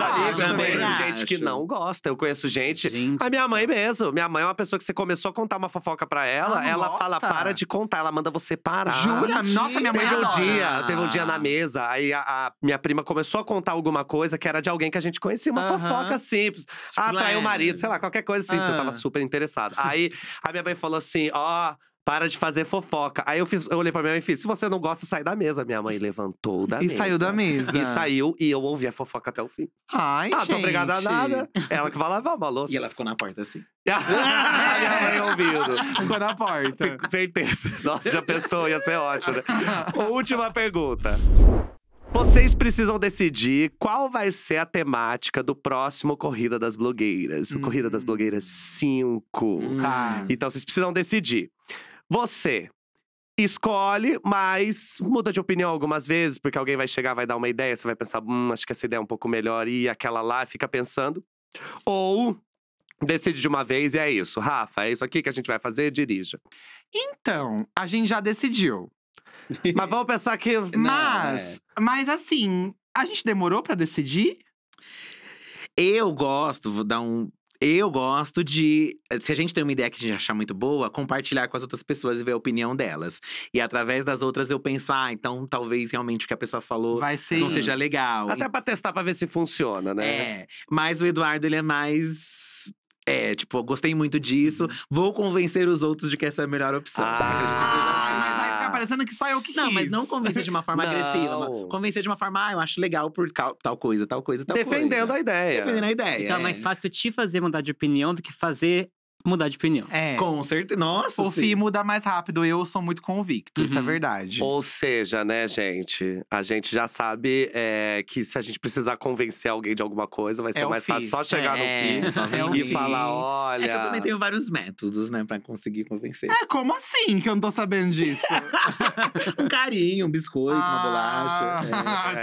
Eu conheço gente que não gosta. Eu conheço gente… A minha mãe mesmo. Minha mãe é uma pessoa que você começou a contar uma fofoca pra ela. Ela fala, para de contar. Ela manda você parar. Jura? Nossa, minha mãe adora. Teve um dia na mesa. Aí a minha prima começou a contar alguma coisa que era de alguém que a gente conhecia. Uma fofoca simples. Ah, traiu o marido. Sei lá, qualquer coisa simples. Eu tava super interessada. Aí… A minha mãe falou assim, ó, para de fazer fofoca. Aí eu olhei pra minha mãe e fiz, se você não gosta, sai da mesa. Minha mãe levantou da mesa. E saiu da mesa. E saiu, e eu ouvi a fofoca até o fim. Ai, gente. Não tô obrigada a nada. Ela que vai lavar uma louça. E ela ficou na porta, assim. Minha mãe ouvindo. Ficou na porta. Com certeza. Nossa, já pensou, ia ser ótimo, né? Última pergunta. Vocês precisam decidir qual vai ser a temática do próximo Corrida das Blogueiras. O Corrida das Blogueiras 5. Então, vocês precisam decidir. Você escolhe, mas muda de opinião algumas vezes. Porque alguém vai chegar, vai dar uma ideia. Você vai pensar, acho que essa ideia é um pouco melhor. E aquela lá, fica pensando. Ou… Decide de uma vez e é isso. Rafa, é isso aqui que a gente vai fazer, dirija. Então, a gente já decidiu. Mas vamos pensar que… Mas assim, a gente demorou pra decidir? Eu gosto, vou dar um… Eu gosto de… Se a gente tem uma ideia que a gente achar muito boa, compartilhar com as outras pessoas e ver a opinião delas. E através das outras eu penso, então talvez realmente o que a pessoa falou não seja legal. Até pra testar, pra ver se funciona, né? Mas o Eduardo, ele é mais… tipo, gostei muito disso. Vou convencer os outros de que essa é a melhor opção. Mas aí fica parecendo que só eu que quis. Não, mas não convencer de uma forma agressiva. Convencer de uma forma, eu acho legal por tal coisa, tal coisa, tal coisa. Defendendo a ideia. Defendendo a ideia. Então é mais fácil te fazer mudar de opinião do que fazer mudar de opinião. Com certeza. Nossa, o Fih muda mais rápido. Eu sou muito convicto, isso é verdade. Ou seja, né, gente? A gente já sabe que se a gente precisar convencer alguém de alguma coisa, vai ser mais fácil só chegar no Fih e falar, olha… que eu também tenho vários métodos, né, pra conseguir convencer. Como assim que eu não tô sabendo disso? Um carinho, um biscoito, uma bolacha.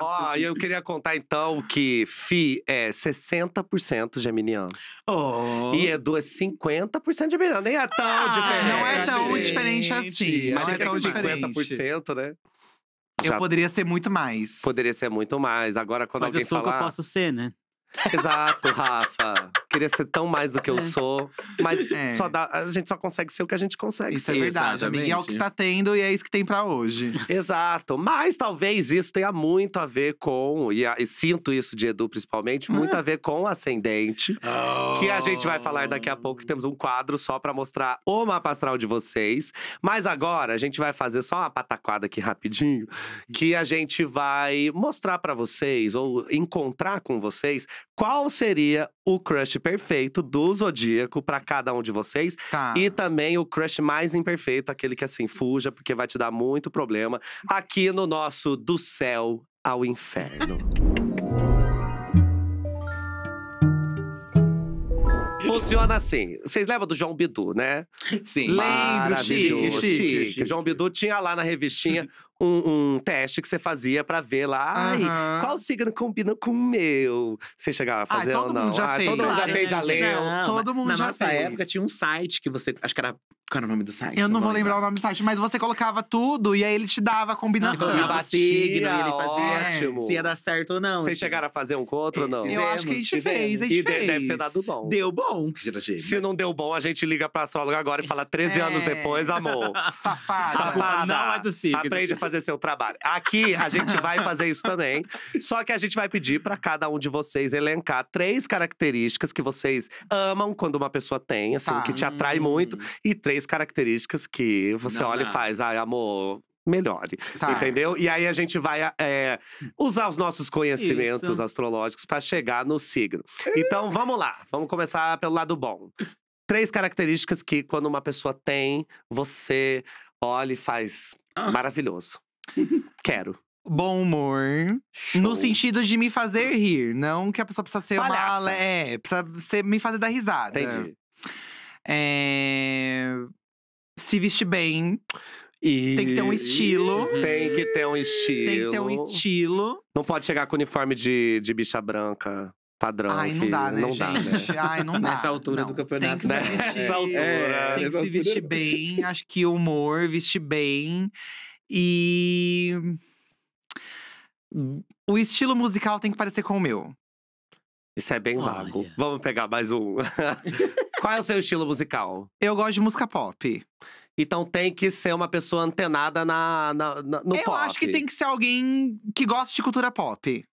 Ó, eu queria contar, então, que Fih é 60% geminiano. E Edu é 50% de Mirela. Nem é tão diferente. Não é tão diferente assim. Mas é tão diferente. 50%, né? Eu poderia ser muito mais. Poderia ser muito mais. Agora, quando alguém falar… Mas eu sou o que eu posso ser, né? Exato, Rafa. Queria ser tão mais do que eu sou. Mas a gente só consegue ser o que a gente consegue. Isso é verdade, amiga. E é o que tá tendo e é isso que tem pra hoje. Exato. Mas talvez isso tenha muito a ver com… E sinto isso de Edu, principalmente. Muito a ver com o ascendente. Que a gente vai falar daqui a pouco. Temos um quadro só pra mostrar o mapa astral de vocês. Mas agora, a gente vai fazer só uma pataquada aqui rapidinho. Que a gente vai mostrar pra vocês, ou encontrar com vocês… Qual seria o crush perfeito do Zodíaco pra cada um de vocês? E também o crush mais imperfeito, aquele que assim, fuja, porque vai te dar muito problema. Aqui no nosso Do Céu ao Inferno. Funciona assim. Vocês lembram do João Bidu, né? Sim. Lembro, chique. João Bidu tinha lá na revistinha… Um teste que você fazia pra ver lá, qual signo combina com o meu? Você chegava a fazer ou não? Todo mundo já fez, já leu. Todo mundo já fez. Na nossa época tinha um site que você… Acho que era… Qual era o nome do site? Eu não vou lembrar o nome do site, mas você colocava tudo e aí ele te dava a combinação. Você combinava o signo, ele fazia… Ótimo. Se ia dar certo ou não. Vocês chegaram a fazer um com o outro ou não? Eu acho que a gente fez, a gente fez. E deve ter dado bom. Deu bom. Se não deu bom, a gente liga pra astróloga agora e fala 13 anos depois, amor. Safada. Não é do signo. Aprende a fazer seu trabalho. Aqui, a gente vai fazer isso também. Só que a gente vai pedir pra cada um de vocês elencar 3 características que vocês amam quando uma pessoa tem, assim, que te atrai muito. E 3 características que você olha e faz, amor… Melhore, entendeu? E aí a gente vai usar os nossos conhecimentos astrológicos pra chegar no signo. Então vamos lá, vamos começar pelo lado bom. 3 características que quando uma pessoa tem, você olha e faz maravilhoso. Quero. Bom humor, no sentido de me fazer rir, não que a pessoa precisa ser palhaça. Precisa me fazer dar risada. Entendi. Se vestir bem. Tem que ter um estilo. Tem que ter um estilo. Não pode chegar com uniforme de bicha branca. padrão. Ai, não dá, né, gente? Ai, não dá. Nessa altura do campeonato. Nessa altura. Tem que se vestir bem. Acho que humor, vestir bem. E o estilo musical tem que parecer com o meu. Isso é bem vago. Olha. Vamos pegar mais um. Qual é o seu estilo musical? Eu gosto de música pop. Então tem que ser uma pessoa antenada no pop. Eu acho que tem que ser alguém que gosta de cultura pop.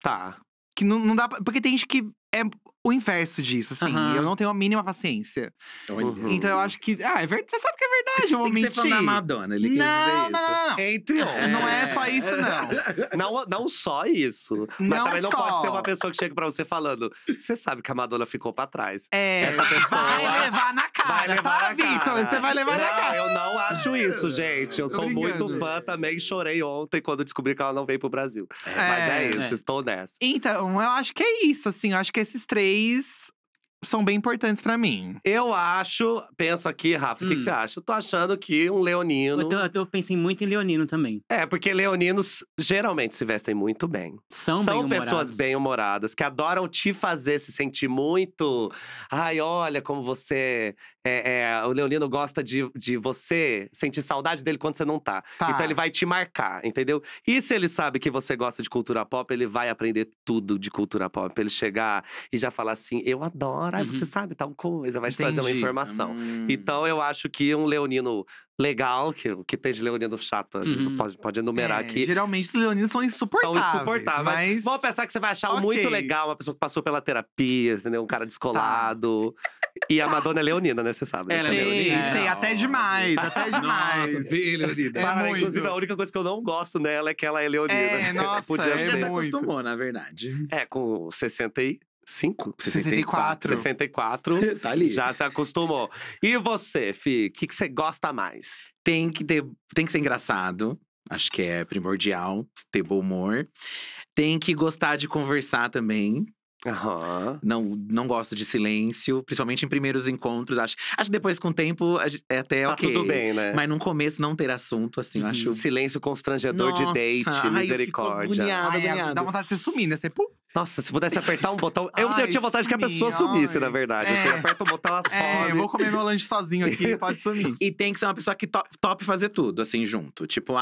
Tá. Que não dá… Porque tem gente que é o inverso disso, assim. Uhum. Eu não tenho a mínima paciência. Uhum. Então eu acho que… Ah, é verdade, você sabe que é verdade, eu vou mentir. Tem que ser fã da Madonna, ele quer dizer não. Entre homens. Não é só isso, não. Não só isso. Mas não também não pode ser uma pessoa que chega pra você falando… Você sabe que a Madonna ficou pra trás. É, essa pessoa… Vai levar na cara, tá, Vitor? Você vai levar na cara. Eu não acho isso, gente. Eu sou muito fã também. Chorei ontem quando descobri que ela não veio pro Brasil. Mas é isso, estou nessa. Então, eu acho que é isso, assim. Eu acho que esses três são bem importantes pra mim. Eu acho… Penso aqui, Rafa, o que você acha? Eu tô achando que um leonino… Eu pensei muito em leonino também. É, porque leoninos geralmente se vestem muito bem. São pessoas bem-humoradas, que adoram te fazer se sentir muito… Ai, olha como você… o leonino gosta de você sentir saudade dele quando você não tá. Então ele vai te marcar, entendeu? E se ele sabe que você gosta de cultura pop, ele vai aprender tudo de cultura pop. Ele chegar e já falar assim, eu adoro. Aí você sabe tal coisa, vai te trazer uma informação. Então eu acho que um leonino legal, que tem de leonino chato, a gente pode enumerar aqui. Geralmente os leoninos são insuportáveis. Mas vamos pensar que você vai achar um muito legal, uma pessoa que passou pela terapia, entendeu? Um cara descolado. E a Madonna é leonina, né? Você sabe. Ela é leonina. Sei, até demais, até demais. Nossa, bem leonina. Inclusive, a única coisa que eu não gosto nela é que ela é leonina. É, nossa, podia ser. Ela acostumou, na verdade. É, com 64. Tá ali. Já se acostumou. E você, Fih? O que você gosta mais? Tem que ser engraçado. Acho que é primordial. Ter bom humor. Tem que gostar de conversar também. Uhum. Não gosto de silêncio, principalmente em primeiros encontros. Acho que depois, com o tempo, é até tá ok. Tudo bem, né? Mas no começo, não ter assunto, assim, eu acho… Silêncio constrangedor. Nossa, de date, misericórdia. Dá vontade de você sumir, né? Você… Nossa, se pudesse apertar um botão… Eu tinha vontade de que a pessoa sumisse, na verdade. Você aperta um botão, ela some. Eu vou comer meu lanche sozinho aqui, pode sumir. E tem que ser uma pessoa que top fazer tudo, assim, junto. Tipo,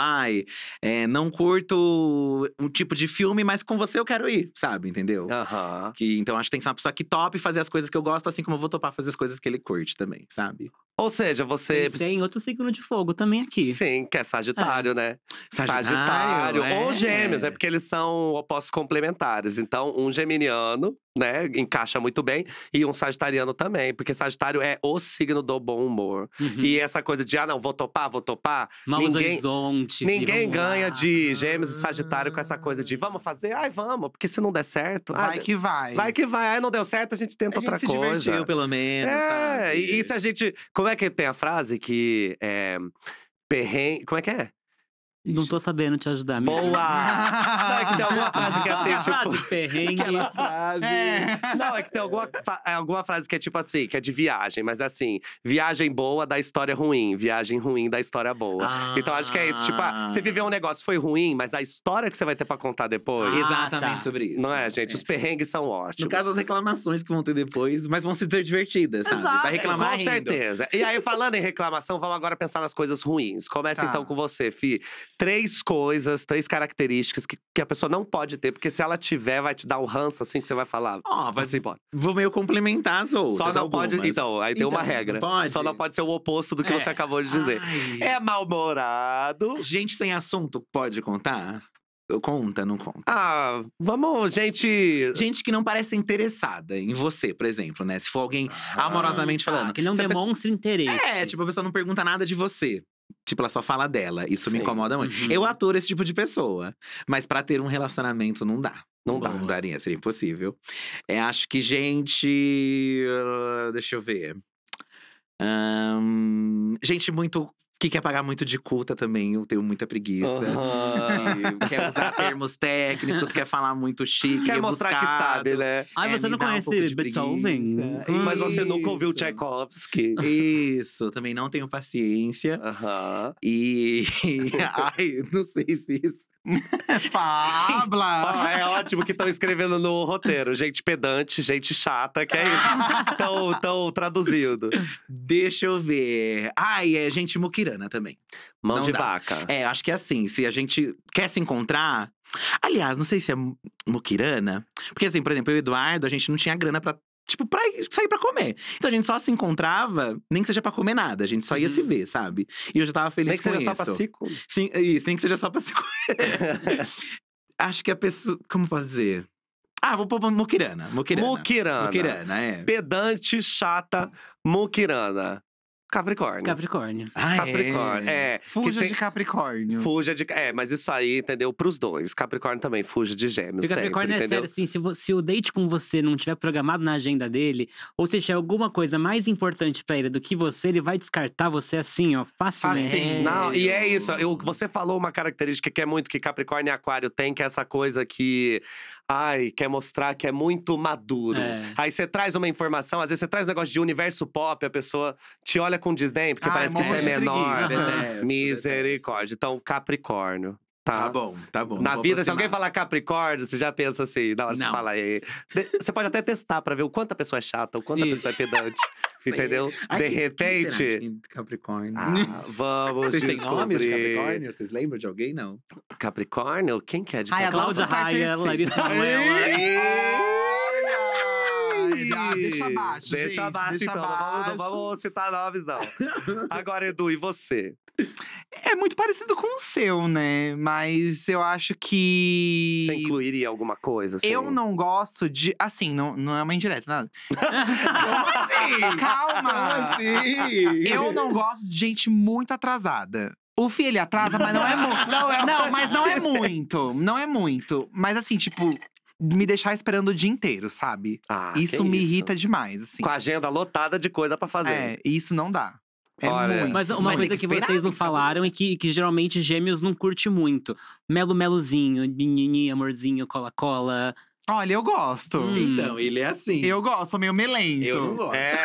não curto um tipo de filme, mas com você eu quero ir, sabe? Entendeu? Uhum. Então acho que tem que ser uma pessoa que top fazer as coisas que eu gosto, assim como eu vou topar fazer as coisas que ele curte também, sabe? Ou seja, você… Tem outro signo de fogo também aqui. Sim, que é Sagitário, né? Sagitário. Ou Gêmeos, é porque eles são opostos complementares. Então, um geminiano, né, encaixa muito bem. E um sagitariano também. Porque Sagitário é o signo do bom humor. Uhum. E essa coisa de, vou topar. Maus horizontes. Ninguém ganha de Gêmeos e Sagitário com essa coisa de, vamos fazer? Ai, vamos. Porque se não der certo… Vai que vai. Vai que vai. Aí não deu certo, a gente tenta outra coisa. A gente se divertiu, pelo menos, sabe? E se a gente… Como é que tem a frase que… Perrengue… Como é que é? Não tô sabendo te ajudar mesmo. Boa! Não, é que tem alguma frase que é assim, tipo… Frase perrengue. Aquela frase… Não, é que tem alguma frase que é tipo assim, que é de viagem. Mas é assim, viagem boa da história ruim. Viagem ruim da história boa. Então acho que é isso, tipo… Você viveu um negócio, foi ruim, mas a história que você vai ter pra contar depois… Exatamente sobre isso. Não é, gente? Os perrengues são ótimos. No caso, as reclamações que vão ter depois, mas vão se ter divertidas, sabe? Exato. Vai reclamar com rindo. Certeza. E aí, falando em reclamação, vamos agora pensar nas coisas ruins. Começa então com você, Fih. Três características que a pessoa não pode ter. Porque se ela tiver, vai te dar um ranço, assim, que você vai falar… Vai-se embora. Vou meio complementar as outras, só não algumas. Pode… Então, aí tem uma regra. Só não pode ser o oposto do que você acabou de dizer. É mal-humorado. Gente sem assunto, pode contar? Conta, não conta? Vamos, gente… Gente que não parece interessada em você, por exemplo, né? Se for alguém amorosamente falando. Que não demonstra interesse. Tipo, a pessoa não pergunta nada de você. Tipo, ela só fala dela. Isso me incomoda muito. Eu aturo esse tipo de pessoa. Mas pra ter um relacionamento, não dá. Não daria, seria impossível. Acho que, gente… Deixa eu ver… gente muito… Que quer pagar muito de culta também, eu tenho muita preguiça. Quer usar termos técnicos, quer falar muito chique, quer mostrar que sabe, né? Você não conhece Beethoven? Mas você nunca ouviu Tchaikovsky. Isso, também não tenho paciência. E… Ai, não sei se isso… Fabla! É ótimo que estão escrevendo no roteiro. Gente pedante, gente chata, que é isso. Estão traduzindo. Deixa eu ver. Ai, é gente muquirana também. Mão não de dá. Vaca. É, acho que é assim, se a gente quer se encontrar… Aliás, não sei se é muquirana. Porque assim, por exemplo, eu e o Eduardo, a gente não tinha grana pra… Tipo, pra sair pra comer. Então a gente só se encontrava, nem que seja pra comer nada. A gente só ia se ver, sabe? E eu já tava feliz com isso. Nem que seja só pra se comer. Sim, isso, nem que seja só pra se comer. Acho que a pessoa… Como posso dizer? Ah, vou pôr muquirana. Muquirana, é. Pedante, chata, muquirana. Capricórnio. Capricórnio. Ah, Capricórnio. É. Fuja de Capricórnio. Fuja de… É, mas isso aí, entendeu? Pros dois. Capricórnio também, fuja de Gêmeos. E Capricórnio sempre, é sério, assim, se o date com você não tiver programado na agenda dele, ou se tiver alguma coisa mais importante pra ele do que você, ele vai descartar você assim, ó, facilmente. Assim, não, e é isso. Você falou uma característica que é muito que Capricórnio e Aquário tem, que é essa coisa que… Ai, quer mostrar que é muito maduro. É. Aí você traz uma informação, às vezes você traz um negócio de universo pop, a pessoa te olha com desdém, porque parece que você é menor. Né? Misericórdia. Então, Capricórnio. Tá bom, tá bom. Na vida, se alguém falar Capricórnio, você já pensa assim, na hora você fala aí. Você pode até testar pra ver o quanto a pessoa é chata, o quanto a pessoa é pedante. Entendeu? Ai, de repente… Capricórnio. Ah, vamos descobrir. Vocês têm nomes de Capricórnio? Vocês lembram de alguém, não? Capricórnio? Quem que é de Capricórnio? Cláudia Raia, Larissa. Deixa abaixo, gente. Deixa abaixo, então. Não vamos citar nomes, não. Agora, Edu, e você? É muito parecido com o seu, né? Mas eu acho que… Você incluiria alguma coisa, assim? Eu não gosto de… Assim, não é uma indireta, nada. Como assim? Calma! Como assim? Eu não gosto de gente muito atrasada. O Fih, ele atrasa, mas não é muito. Não, mas não é muito. Não é muito. Mas assim, tipo… Me deixar esperando o dia inteiro, sabe? Ah, isso me irrita demais, assim. Com a agenda lotada de coisa pra fazer. É, isso não dá. É muito. Mas uma coisa que vocês não falaram e que geralmente Gêmeos não curte muito. Melo-melozinho, menininha, amorzinho, cola-cola… Olha, eu gosto. Então, ele é assim. Eu gosto, meio melento. Eu não gosto. É.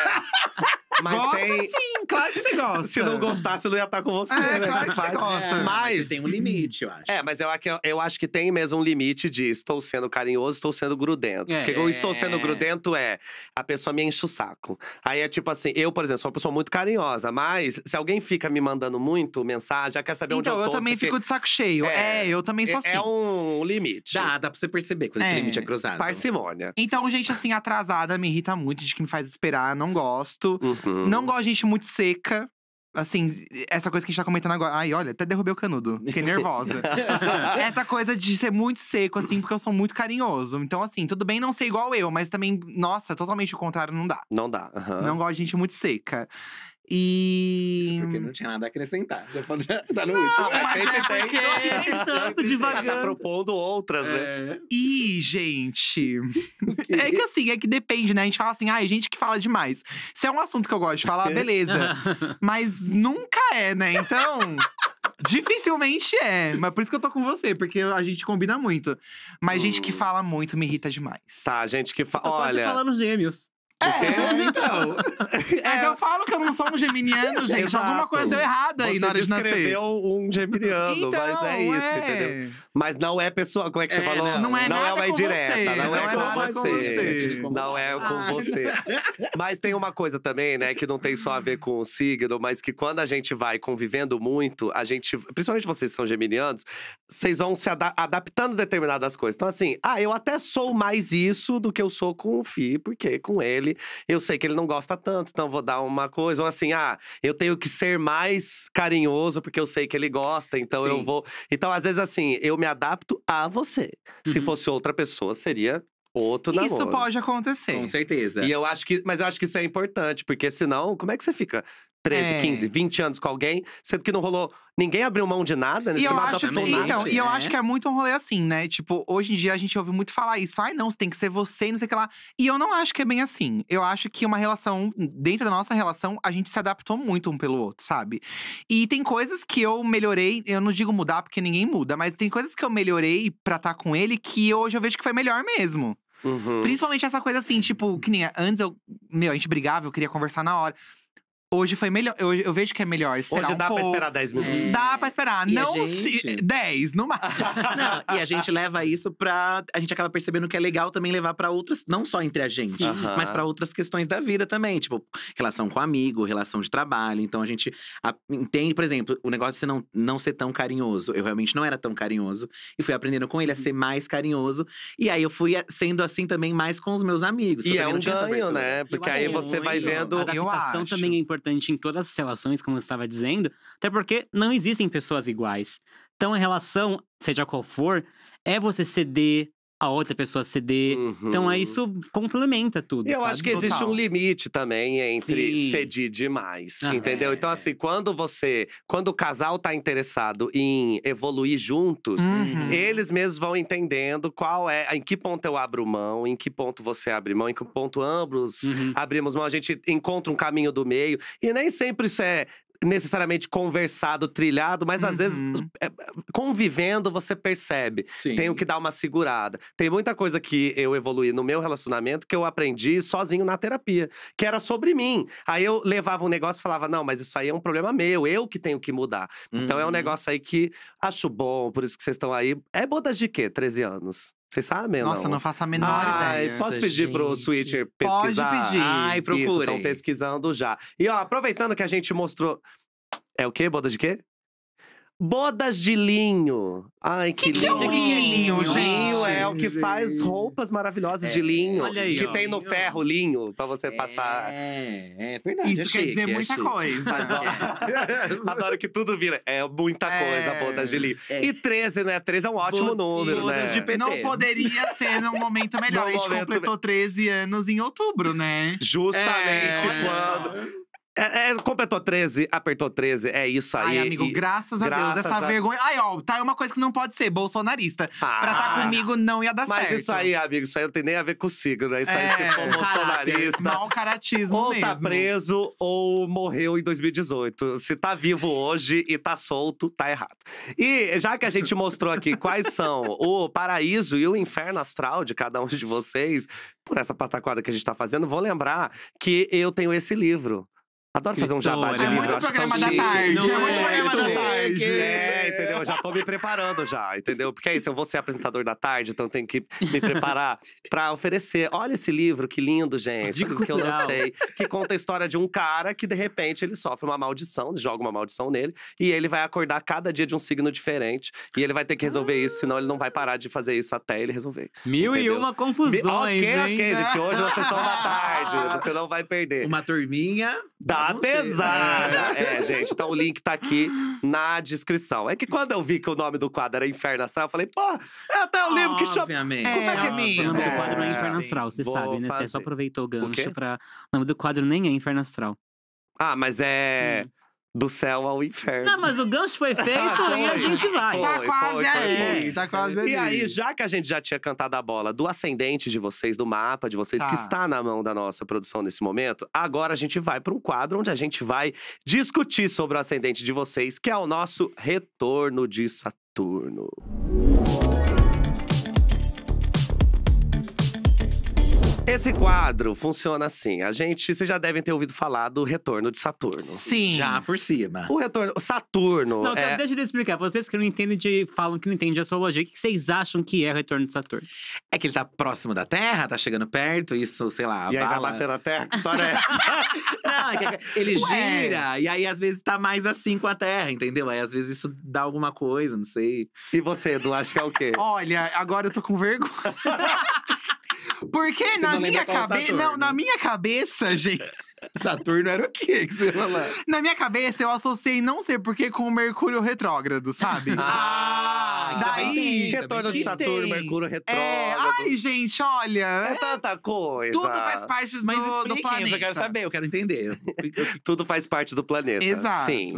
Mas gosta sim, claro que você gosta. Se não gostasse, eu não ia estar com você. É, né? Claro que você gosta. Mas você tem um limite, eu acho. É, mas eu acho que tem mesmo um limite de estou sendo carinhoso, estou sendo grudento. Porque o estou sendo grudento é… A pessoa me enche o saco. Aí é tipo assim, eu, por exemplo, sou uma pessoa muito carinhosa. Mas se alguém fica me mandando muito mensagem, já quer saber onde eu tô. Então, eu também fico de saco cheio. É, eu também sou assim. É um limite. Dá pra você perceber quando esse limite é cruzado. Parcimônia. Então, gente assim, atrasada me irrita muito. De que me faz esperar, não gosto. Não gosto de gente muito seca. Assim, essa coisa que a gente tá comentando agora. Ai, olha, até derrubei o canudo. Fiquei nervosa. Essa coisa de ser muito seco, assim, porque eu sou muito carinhoso. Então, assim, tudo bem não ser igual eu. Mas também, nossa, totalmente o contrário não dá. Não dá. Uhum. Não gosto de gente muito seca. E… Isso porque não tinha nada a acrescentar. Tá no último. Mas sempre tem. Tá propondo outras, né? Ih, gente… É que assim, é que depende, né? A gente fala assim, ai, gente que fala demais. Se é um assunto que eu gosto de falar, beleza. Mas nunca é, né? Então… Dificilmente é, mas por isso que eu tô com você, porque a gente combina muito. Mas gente que fala muito me irrita demais. Tá, gente que fala… Olha… falando Gêmeos. É, então. Mas eu falo que eu não sou um geminiano, gente. Exato. Alguma coisa deu errada aí na hora de nascer. Você descreveu um geminiano, então, mas é isso, entendeu? Mas não é pessoal, como é que você falou? Não é uma indireta, não é com você. Não é com você. Mas tem uma coisa também, né, que não tem só a ver com o signo, mas que quando a gente vai convivendo muito, a gente… Principalmente vocês que são geminianos, vocês vão se adaptando a determinadas coisas. Então assim, eu até sou mais isso do que eu sou com o Fih, porque com ele… Eu sei que ele não gosta tanto, então vou dar uma coisa. Ou assim, eu tenho que ser mais carinhoso, porque eu sei que ele gosta, então eu vou… Então, às vezes assim, eu me adapto a você. Se fosse outra pessoa, seria… Outro namoro. Isso pode acontecer. Com certeza. E eu acho que… Mas eu acho que isso é importante, porque senão, como é que você fica 13, 15, 20 anos com alguém, sendo que não rolou… Ninguém abriu mão de nada, né? E eu acho que é muito um rolê assim, né? Tipo, hoje em dia a gente ouve muito falar isso. Ai, não, você tem que ser você, não sei o que lá. E eu não acho que é bem assim. Eu acho que uma relação… Dentro da nossa relação, a gente se adaptou muito um pelo outro, sabe? E tem coisas que eu melhorei… Eu não digo mudar, porque ninguém muda. Mas tem coisas que eu melhorei pra estar com ele, que hoje eu vejo que foi melhor mesmo. Principalmente essa coisa assim, tipo… Que nem antes, a gente brigava, eu queria conversar na hora. Hoje foi melhor, eu vejo que é melhor esperar hoje dá pra esperar 10 minutos. É. Dá pra esperar, e não gente... 10, no máximo. Não, e a gente leva isso pra… A gente acaba percebendo que é legal também levar pra outras… Não só entre a gente, mas pra outras questões da vida também. Tipo, relação com amigo, relação de trabalho. Então a gente entende, por exemplo, o negócio de você não ser tão carinhoso. Eu realmente não era tão carinhoso. E fui aprendendo com ele a ser mais carinhoso. E aí eu fui sendo assim também mais com os meus amigos. E é um ganho, né? Porque aí você vai vendo… A adaptação também é importante. Em todas as relações, como você estava dizendo. Até porque não existem pessoas iguais. Então a relação, seja qual for, é você ceder, a outra pessoa ceder. Então aí isso complementa tudo, eu acho que existe um limite também entre cedir demais, entendeu? Então assim, quando o casal tá interessado em evoluir juntos, eles mesmos vão entendendo qual é… Em que ponto eu abro mão, em que ponto você abre mão, em que ponto ambos abrimos mão. A gente encontra um caminho do meio. E nem sempre isso é… necessariamente conversado, trilhado, mas às vezes convivendo você percebe. Sim. Tenho que dar uma segurada. Tem muita coisa que eu evoluí no meu relacionamento que eu aprendi sozinho na terapia, que era sobre mim. Aí eu levava um negócio e falava, não, mas isso aí é um problema meu, eu que tenho que mudar. Então é um negócio aí que acho bom, por isso que vocês estão aí. É bodas de quê? 13 anos? Vocês sabem, não? Nossa, não faço a menor ideia. Posso pedir pro Switcher pesquisar? Pode pedir. Ai, procurem. Estão pesquisando já. E ó, aproveitando que a gente mostrou… É o quê? Bodas de quê? Bodas de linho. Ai, que lindo. Que é linho, gente? Linho é o que faz roupas maravilhosas de linho. Olha aí, que ó, tem no ferro, linho, pra você passar. É verdade. Isso quer dizer muita coisa. Mas, ó, adoro que tudo vira. É muita coisa, bodas de linho. E 13, né? 13 é um ótimo número, né? De PT. Não poderia ser num momento melhor. A gente completou 13 anos em outubro, né? Justamente quando… completou 13, apertou 13, é isso aí. Ai, amigo, graças a Deus, essa vergonha… Ai, ó, tá uma coisa que não pode ser, bolsonarista. Pra tá comigo, não ia dar certo. Mas isso aí, amigo, isso aí não tem nem a ver com o signo, né? Isso aí se for bolsonarista… Mal caratismo ou mesmo. Ou tá preso, ou morreu em 2018. Se tá vivo hoje e tá solto, tá errado. E já que a gente mostrou aqui quais são o paraíso e o inferno astral de cada um de vocês, por essa pataquada que a gente tá fazendo, vou lembrar que eu tenho esse livro. Adoro fazer um jabá de livro, eu acho tão chique. É muito programa da tarde. É, entendeu? Eu já tô me preparando já, entendeu? Porque é isso, eu vou ser apresentador da tarde, então tenho que me preparar pra oferecer. Olha esse livro, que lindo, gente, que eu lancei. Que conta a história de um cara que, de repente, ele sofre uma maldição, joga uma maldição nele. E ele vai acordar cada dia de um signo diferente. E ele vai ter que resolver isso, senão ele não vai parar de fazer isso até ele resolver. Mil e uma confusões, Ok, gente, hoje na sessão da tarde, você não vai perder. Uma turminha… Tá pesada! Gente, então o link tá aqui na descrição. É que quando eu vi que o nome do quadro era Inferno Astral, eu falei, pô, é até o livro que chama… Obviamente. Como é que é minha? O nome do quadro é Inferno Astral, você sabe, né? Você só aproveitou o gancho pra… O nome do quadro nem é Inferno Astral. Ah, mas é… Do céu ao inferno. Não, mas o gancho foi feito e a gente vai. Tá quase ali. E aí, já que a gente já tinha cantado a bola do ascendente de vocês, do mapa de vocês, que está na mão da nossa produção nesse momento, agora a gente vai para um quadro onde a gente vai discutir sobre o ascendente de vocês, que é o nosso retorno de Saturno. Esse quadro funciona assim. Vocês já devem ter ouvido falar do retorno de Saturno. Sim. Já por cima. O retorno… Saturno… Não, deixa eu explicar. Vocês que não entendem falam que não entendem de astrologia, o que vocês acham que é o retorno de Saturno? É que ele tá próximo da Terra, tá chegando perto, isso, sei lá… E aí vai bater na Terra? Que história é essa? Não, ele gira, e aí às vezes tá mais assim com a Terra, entendeu? Aí às vezes isso dá alguma coisa, não sei. E você, Edu, acha que é o quê? Olha, agora eu tô com vergonha. Porque na minha cabeça, gente… Saturno era o quê que você falou? Na minha cabeça, eu associei, não sei porquê, com o Mercúrio retrógrado, sabe? Daí… Retorno de Saturno, Mercúrio retrógrado… Ai, gente, olha… É tanta coisa! Tudo faz parte do planeta. Eu quero saber, eu quero entender. Tudo faz parte do planeta. Exato. Sim.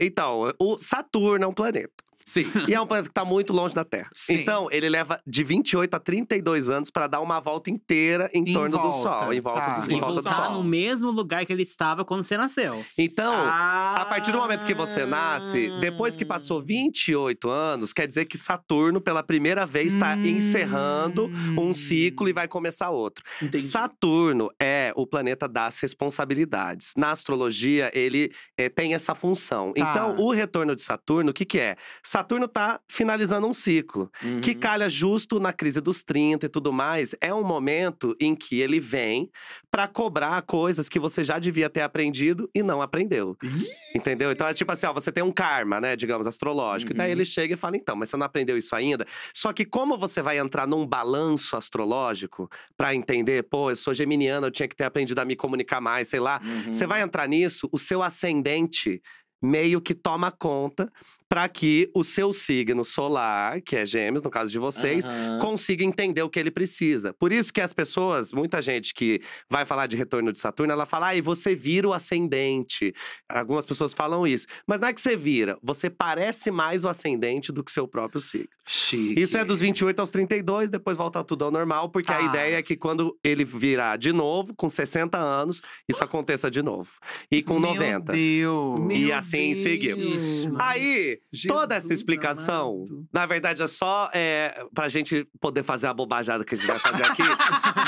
Então, o Saturno é um planeta. Sim. E é um planeta que tá muito longe da Terra. Sim. Então, ele leva de 28 a 32 anos pra dar uma volta inteira em torno do Sol. Em volta, tá. Em volta do Sol. No mesmo lugar que ele estava quando você nasceu. Então, a partir do momento que você nasce, depois que passou 28 anos, quer dizer que Saturno, pela primeira vez, tá encerrando um ciclo e vai começar outro. Entendi. Saturno é o planeta das responsabilidades. Na astrologia, ele tem essa função. Tá. Então, o retorno de Saturno, o que que é? Saturno tá finalizando um ciclo, que calha justo na crise dos 30 e tudo mais. É um momento em que ele vem pra cobrar coisas que você já devia ter aprendido e não aprendeu. Entendeu? Então é tipo assim, ó, você tem um karma, né, digamos, astrológico. Daí ele chega e fala, então, mas você não aprendeu isso ainda? Só que como você vai entrar num balanço astrológico pra entender, pô, eu sou geminiano, eu tinha que ter aprendido a me comunicar mais, sei lá. Você vai entrar nisso, o seu ascendente meio que toma conta para que o seu signo solar, que é Gêmeos, no caso de vocês, consiga entender o que ele precisa. Por isso que as pessoas, muita gente que vai falar de retorno de Saturno, ela fala, ai, você vira o ascendente. Algumas pessoas falam isso. Mas não é que você vira, você parece mais o ascendente do que seu próprio signo. Chique. Isso é dos 28 aos 32, depois volta tudo ao normal, porque a ideia é que quando ele virar de novo, com 60 anos, isso aconteça de novo. E com 90. Meu Deus! E assim seguimos. Aí… Jesus, toda essa explicação, amado. Na verdade, é só pra gente poder fazer a bobajada que a gente vai fazer aqui.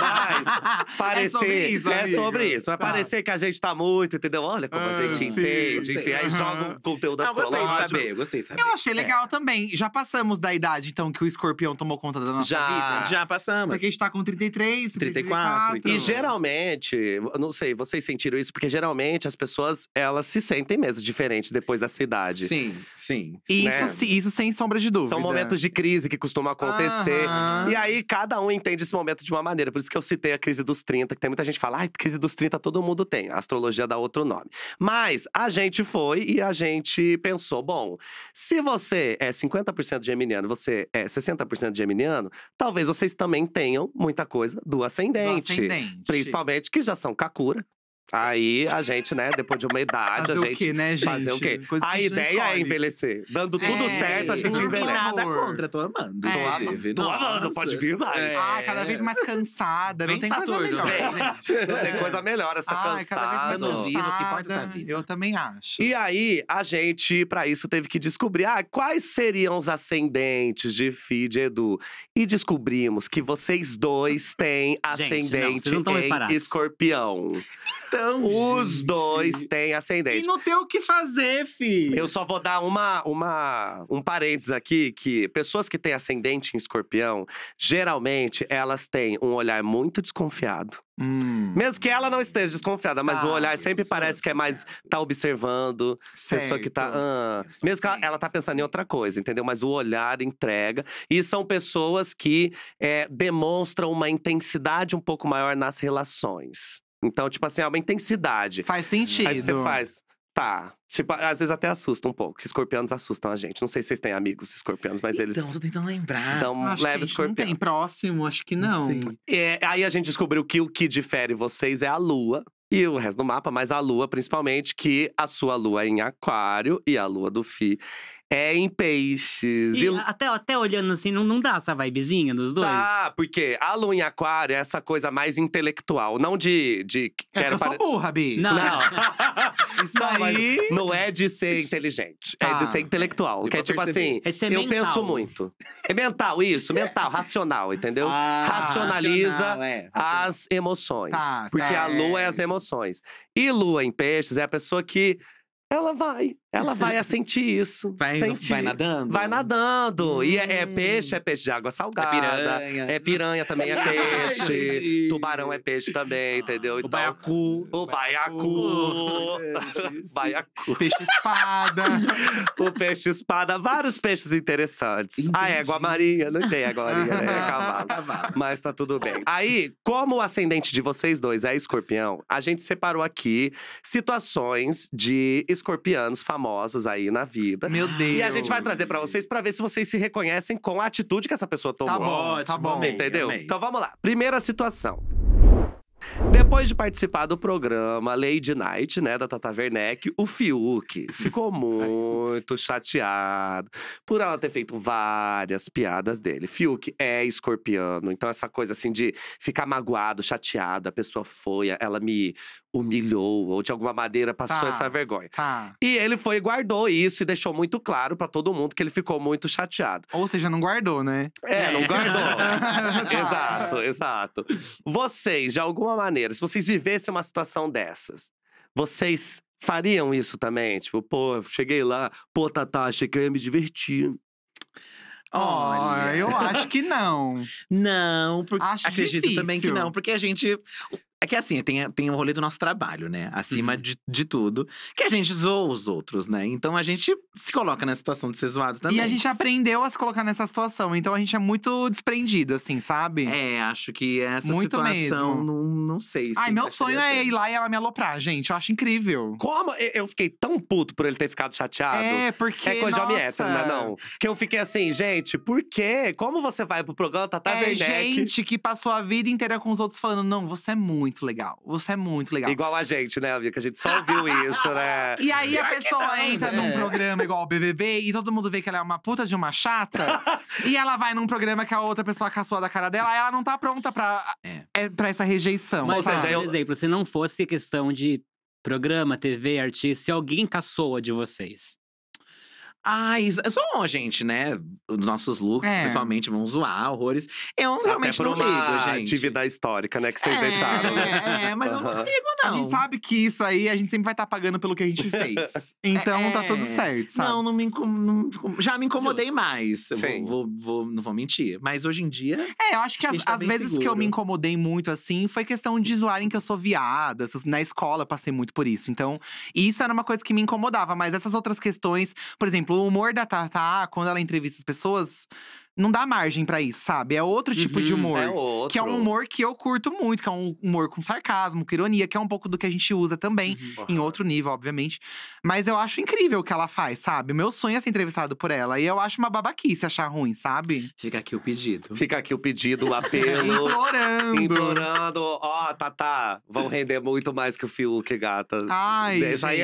Mas parecer… É sobre isso. Vai parecer que a gente tá muito, entendeu? Olha como a gente entende. Enfim, aí joga um conteúdo astrológico. Gostei de saber. Eu achei legal também. Já passamos da idade, então, que o escorpião tomou conta da nossa vida? Já passamos. Porque a gente tá com 33, 34. Então. E geralmente, não sei, vocês sentiram isso? Porque geralmente as pessoas, elas se sentem mesmo diferentes depois dessa idade. Sim. Isso sem sombra de dúvida. São momentos de crise que costumam acontecer. E aí, cada um entende esse momento de uma maneira. Por isso que eu citei a crise dos 30, que tem muita gente que fala, ai, crise dos 30 todo mundo tem. A astrologia dá outro nome. Mas a gente foi e a gente pensou, bom, se você é 50% geminiano, você é 60% geminiano, talvez vocês também tenham muita coisa do ascendente. Principalmente que já são kakura. Aí a gente, né, depois de uma idade, fazer o quê, né, gente? A ideia é envelhecer. Dando tudo certo, a gente envelhece. Nada contra, tô amando. Tô amando, pode vir mais. Cada vez mais cansada. Não tem coisa melhor, gente. Não tem coisa melhor, essa cansada. Cada vez mais vivo, que pode estar vivo. Eu também acho. E aí, a gente, pra isso, teve que descobrir quais seriam os ascendentes de Fih, de Edu. E descobrimos que vocês dois têm ascendente em escorpião. Então, os dois têm ascendente. E não tem o que fazer, Fih. Eu só vou dar um parênteses aqui, que pessoas que têm ascendente em escorpião, geralmente, elas têm um olhar muito desconfiado. Mesmo que ela não esteja desconfiada, mas o olhar sempre parece que é mais… Tá observando, pessoa que tá… mesmo que ela tá pensando em outra coisa, entendeu? Mas o olhar entrega. E são pessoas que demonstram uma intensidade um pouco maior nas relações. Então, tipo assim, é uma intensidade. Faz sentido. Aí você faz… Tá. Tipo, às vezes até assusta um pouco. Escorpianos assustam a gente. Não sei se vocês têm amigos escorpianos, mas eles… Então, tô tentando lembrar. Então, acho leve escorpião. Não tem próximo, acho que não. Aí a gente descobriu que o que difere vocês é a lua. E o resto do mapa, mas a lua principalmente, que a sua lua é em aquário e a lua do Fih é em peixes. E até olhando assim, não dá essa vibezinha dos dois? Tá, porque a lua em aquário é essa coisa mais intelectual, não de eu sou burra, Bi. Não. Isso aí… Não é de ser inteligente, é de ser intelectual. Que é tipo assim, é de ser eu penso muito. É mental, isso. Mental, racional, entendeu? Racionaliza as emoções. Tá, porque a lua é as emoções. E lua em peixes é a pessoa que… Ela vai a sentir isso. Vai nadando? Vai nadando. E é peixe de água salgada. É piranha também, é peixe. Tubarão é peixe também, entendeu? Então, o baiacu. Peixe-espada. O peixe-espada. Vários peixes interessantes. Entendi. A égua marinha. Não tem égua marinha, né? É cavalo. Mas tá tudo bem. Aí, como o ascendente de vocês dois é escorpião, a gente separou aqui situações de escorpianos famosos aí na vida. Meu Deus! E a gente vai trazer pra vocês, pra ver se vocês se reconhecem com a atitude que essa pessoa tomou. Tá bom, entendeu? Amei. Então vamos lá. Primeira situação. Depois de participar do programa Lady Night, né, da Tatá Werneck, o Fiuk ficou muito chateado por ela ter feito várias piadas dele. Fiuk é escorpiano, então essa coisa assim de ficar magoado, chateado, a pessoa foi, ela me humilhou, ou de alguma maneira passou essa vergonha. E ele foi e guardou isso e deixou muito claro pra todo mundo que ele ficou muito chateado. Ou seja, não guardou, né? É, não guardou. Exato, exato. Vocês, de alguma maneira, se vocês vivessem uma situação dessas, vocês fariam isso também? Tipo, pô, cheguei lá, pô, Tatá, achei que eu ia me divertir. Olha, eu acho que não. Não, porque acho acredito difícil. Também que não, porque a gente… É que assim, tem o rolê do nosso trabalho, né? Acima de tudo. Que a gente zoa os outros, né? Então a gente se coloca nessa situação de ser zoado também. E a gente aprendeu a se colocar nessa situação. Então a gente é muito desprendido, assim, sabe? É, acho que essa muito situação… Mesmo. Não sei se… Ai, meu sonho é ir lá e ela me aloprar, gente. Eu acho incrível. Como? Eu fiquei tão puto por ele ter ficado chateado. É, porque… É coisa nossa. Né? Não. Que eu fiquei assim, gente, por quê? Como você vai pro programa Tatá Werneck? É gente que passou a vida inteira com os outros falando, não, você é muito legal. Você é muito legal. Igual a gente, né, amiga? A gente só ouviu isso, né? E aí a pessoa entra num programa igual o BBB e todo mundo vê que ela é uma puta de uma chata. E ela vai num programa que a outra pessoa caçoa da cara dela e ela não tá pronta pra essa rejeição. Mas, sabe? Por exemplo, se não fosse questão de programa, TV, artista, se alguém caçoa de vocês. Ah, isso. Zoam a gente, né? Os nossos looks, principalmente, vão zoar horrores. Eu realmente não ligo, gente. Atividade histórica, né? Que vocês deixaram. Né? Mas eu não ligo, não. A gente sabe que isso aí, a gente sempre vai estar pagando pelo que a gente fez. Então tá tudo certo, sabe? Não, já me incomodei mais. Eu não vou mentir. Mas hoje em dia… É, eu acho que as vezes que eu me incomodei muito, assim, foi questão de zoarem que eu sou viada. Na escola, eu passei muito por isso. Então, isso era uma coisa que me incomodava. Mas essas outras questões, por exemplo… O humor da Tatá, quando ela entrevista as pessoas, não dá margem pra isso, sabe? É outro tipo de humor. É outro. Que é um humor que eu curto muito, que é um humor com sarcasmo, com ironia, que é um pouco do que a gente usa também, em outro nível, obviamente. Mas eu acho incrível o que ela faz, sabe? O meu sonho é ser entrevistado por ela. E eu acho uma babaquice achar ruim, sabe? Fica aqui o pedido. Fica aqui o pedido, o apelo. Implorando. Ó, Tatá, vão render muito mais que o Fiuk, gata. Ai, isso aí,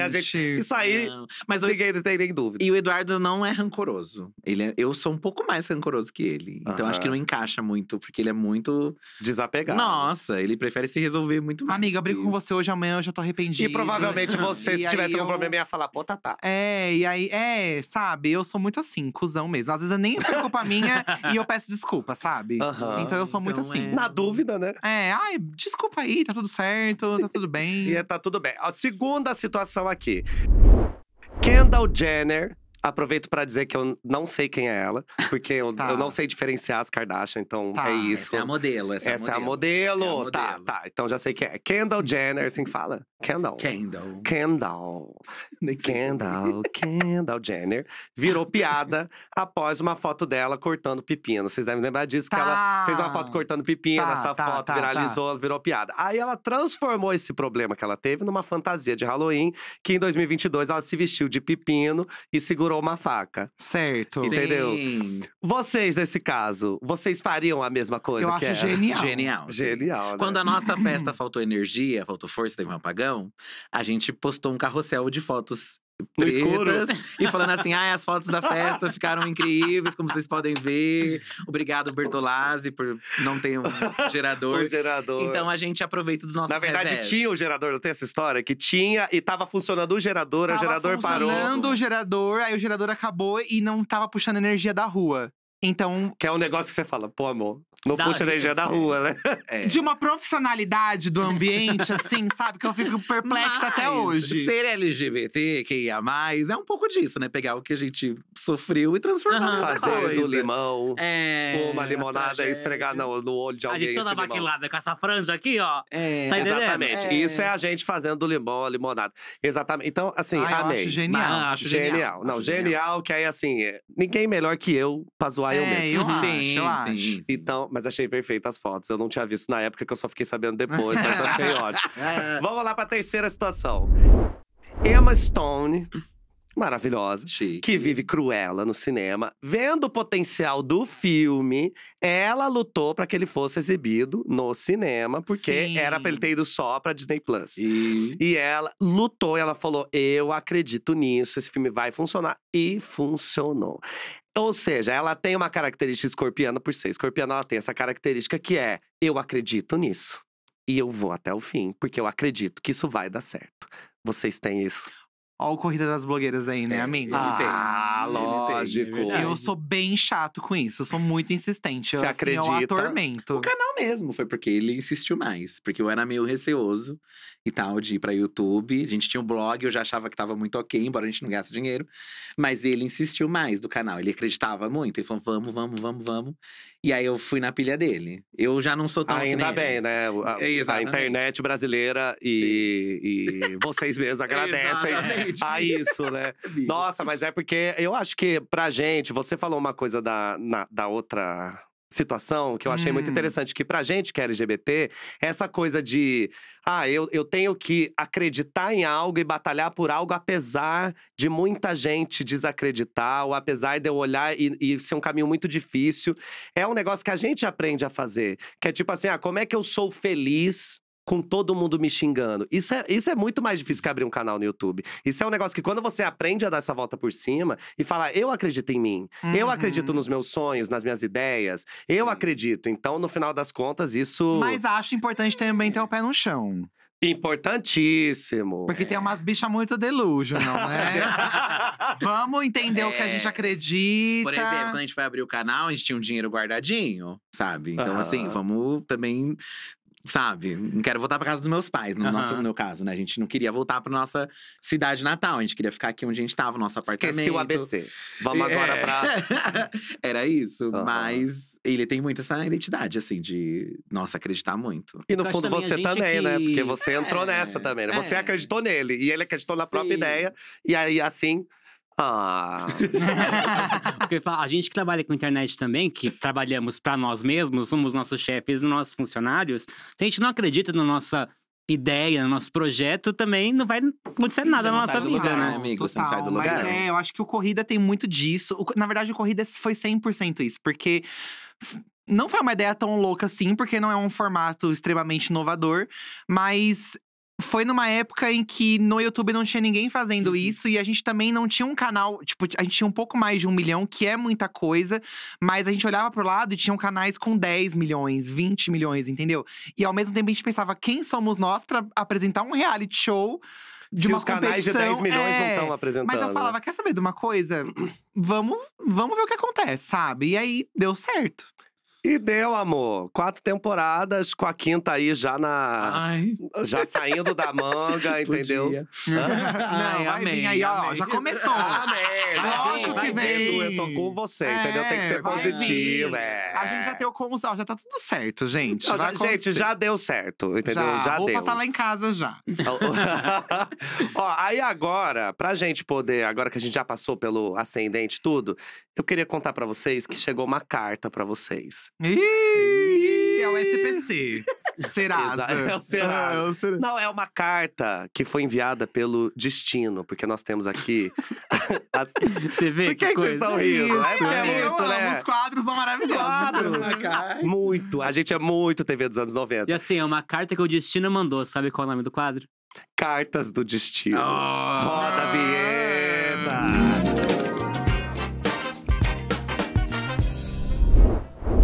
isso aí, mas ninguém tem nem dúvida. E o Eduardo não é rancoroso. Eu sou um pouco mais rancoroso que ele. Então acho que não encaixa muito, porque ele é muito… Desapegado. Nossa, ele prefere se resolver muito mais. Amiga, eu brigo com você hoje, amanhã eu já tô arrependida. E provavelmente você, se tivesse algum problema, ia falar, pô, Tatá. É, e aí, sabe? Eu sou muito assim, cuzão mesmo. Às vezes eu nem sou culpa minha e eu peço desculpa, sabe? Então eu sou muito assim. Na dúvida, né? É, ai, desculpa aí, tá tudo certo, tá tudo bem. E tá tudo bem. A segunda situação aqui. Kendall Jenner… Aproveito pra dizer que eu não sei quem é ela. Porque eu não sei diferenciar as Kardashian, então é isso. Essa é a modelo, essa é a modelo. Tá, então já sei quem é. Kendall Jenner, assim que fala? Kendall Jenner virou piada após uma foto dela cortando pepino. Vocês devem lembrar disso, que ela fez uma foto cortando pepino. Essa foto viralizou, virou piada. Aí ela transformou esse problema que ela teve numa fantasia de Halloween. Que em 2022, ela se vestiu de pepino e segurou uma faca. Certo. Entendeu? Sim. Vocês, nesse caso, vocês fariam a mesma coisa que ela? Eu acho genial. Genial, né? Quando a nossa festa faltou energia, faltou força, teve um apagão, a gente postou um carrossel de fotos no escuro. E falando assim, ai, as fotos da festa ficaram incríveis, como vocês podem ver. Obrigado, Bertolazzi, por não ter um gerador. Então a gente aproveita do nosso revés. Na verdade, tinha o gerador, não tem essa história? Que tinha e tava funcionando o gerador, o gerador parou. Tava funcionando o gerador, aí o gerador acabou e não tava puxando energia da rua. Então… Que é um negócio que você fala, pô, amor, não puxa energia da rua, né? É. De uma profissionalidade do ambiente, assim, sabe? Que eu fico perplexa até hoje. Ser LGBT, quem é mais, é um pouco disso, né? Pegar o que a gente sofreu e transformar. Fazer do limão, uma limonada, esfregar no olho de alguém. A gente toda maquilada com essa franja aqui, ó. É. Tá entendendo? Exatamente. Isso é a gente fazendo do limão a limonada. Exatamente. Então, assim, amei. Acho genial. Não, genial, que aí, assim, ninguém melhor que eu pra zoar eu mesmo. Eu acho. Então, mas achei perfeitas as fotos. Eu não tinha visto na época, que eu só fiquei sabendo depois. Mas achei ótimo. Vamos lá pra terceira situação. Emma Stone maravilhosa, chique, que vive Cruella no cinema. Vendo o potencial do filme, ela lutou para que ele fosse exibido no cinema, porque sim, era pra ele ter ido só pra Disney+. E ela lutou, ela falou, eu acredito nisso, esse filme vai funcionar. E funcionou. Ou seja, ela tem uma característica escorpiana por ser escorpiana, ela tem essa característica que é, eu acredito nisso. E eu vou até o fim, porque eu acredito que isso vai dar certo. Vocês têm isso? Olha o Corrida das Blogueiras aí, né, amigo? Ah, lógico. Eu sou bem chato com isso, eu sou muito insistente. Eu, assim, eu atormento. O canal mesmo, foi porque ele insistiu mais. Porque eu era meio receoso e tal, de ir pra YouTube. A gente tinha um blog, eu já achava que tava muito ok, embora a gente não gaste dinheiro. Mas ele insistiu mais do canal, ele acreditava muito. Ele falou, vamos, vamos, vamos, vamos. E aí, eu fui na pilha dele. Eu já não sou tão… Ainda bem, né? A internet brasileira e vocês mesmos agradecem. Ah, isso, né? Nossa, mas é porque eu acho que pra gente… Você falou uma coisa da outra situação que eu achei muito interessante. Que pra gente que é LGBT, essa coisa de… Ah, eu tenho que acreditar em algo e batalhar por algo, apesar de muita gente desacreditar, ou apesar de eu olhar e ser um caminho muito difícil. É um negócio que a gente aprende a fazer. Que é tipo assim, ah, como é que eu sou feliz com todo mundo me xingando? Isso é muito mais difícil que abrir um canal no YouTube. Isso é um negócio que quando você aprende a dar essa volta por cima e falar, eu acredito em mim, eu acredito nos meus sonhos, nas minhas ideias, eu acredito. Então, no final das contas, isso… Mas acho importante também ter o pé no chão. Importantíssimo. Porque tem umas bichas muito delúgio, não é? Vamos entender o que a gente acredita. Por exemplo, quando a gente foi abrir o canal, a gente tinha um dinheiro guardadinho, sabe? Então, assim, vamos também… Sabe, não quero voltar pra casa dos meus pais, no meu caso, né? A gente não queria voltar pra nossa cidade natal. A gente queria ficar aqui onde a gente tava, no nosso apartamento. Esqueci o ABC. Vamos agora pra… Era isso, mas ele tem muito essa identidade, assim, de… Nossa, acreditar muito. E no fundo você também, né? Porque você entrou nessa também, né? Você acreditou nele, e ele acreditou na própria ideia. E aí, assim… Ah. Porque a gente que trabalha com internet também, que trabalhamos pra nós mesmos, somos nossos chefes, nossos funcionários. Se a gente não acredita na nossa ideia, no nosso projeto, também não vai acontecer nada na nossa vida, né, amigo? Você não sai do lugar. Mas eu acho que o Corrida tem muito disso. Na verdade, o Corrida foi 100% isso, porque… Não foi uma ideia tão louca assim, porque não é um formato extremamente inovador, mas… Foi numa época em que no YouTube não tinha ninguém fazendo isso. E a gente também não tinha um canal… Tipo, a gente tinha um pouco mais de 1 milhão, que é muita coisa. Mas a gente olhava pro lado e tinham canais com 10 milhões, 20 milhões, entendeu? E ao mesmo tempo a gente pensava, quem somos nós pra apresentar um reality show… De uma competição, canais de 10 milhões não estão apresentando. Mas eu falava, quer saber de uma coisa? Vamos ver o que acontece, sabe? E aí, deu certo. E deu, amor. 4 temporadas, com a 5ª aí já na… Ai. Já saindo da manga, entendeu? Não, vai vir aí, ó. Já começou. Amém. Lógico que vem. Eu tô com você, entendeu? Tem que ser positivo, A gente já tem o consolo, já tá tudo certo, gente. Não, gente, já deu certo, entendeu? Já deu. A roupa tá lá em casa, já. Ó, aí agora, pra gente poder… Agora que a gente já passou pelo ascendente e tudo, eu queria contar pra vocês que chegou uma carta pra vocês. Ih, é o SPC. Serasa. É o Serasa. Não, é uma carta que foi enviada pelo destino, porque nós temos aqui… Você vê que vocês estão rindo? Os quadros são maravilhosos. Quadros. Muito. A gente é muito TV dos anos 90. E assim, é uma carta que o destino mandou. Sabe qual é o nome do quadro? Cartas do Destino. Roda a vinheta.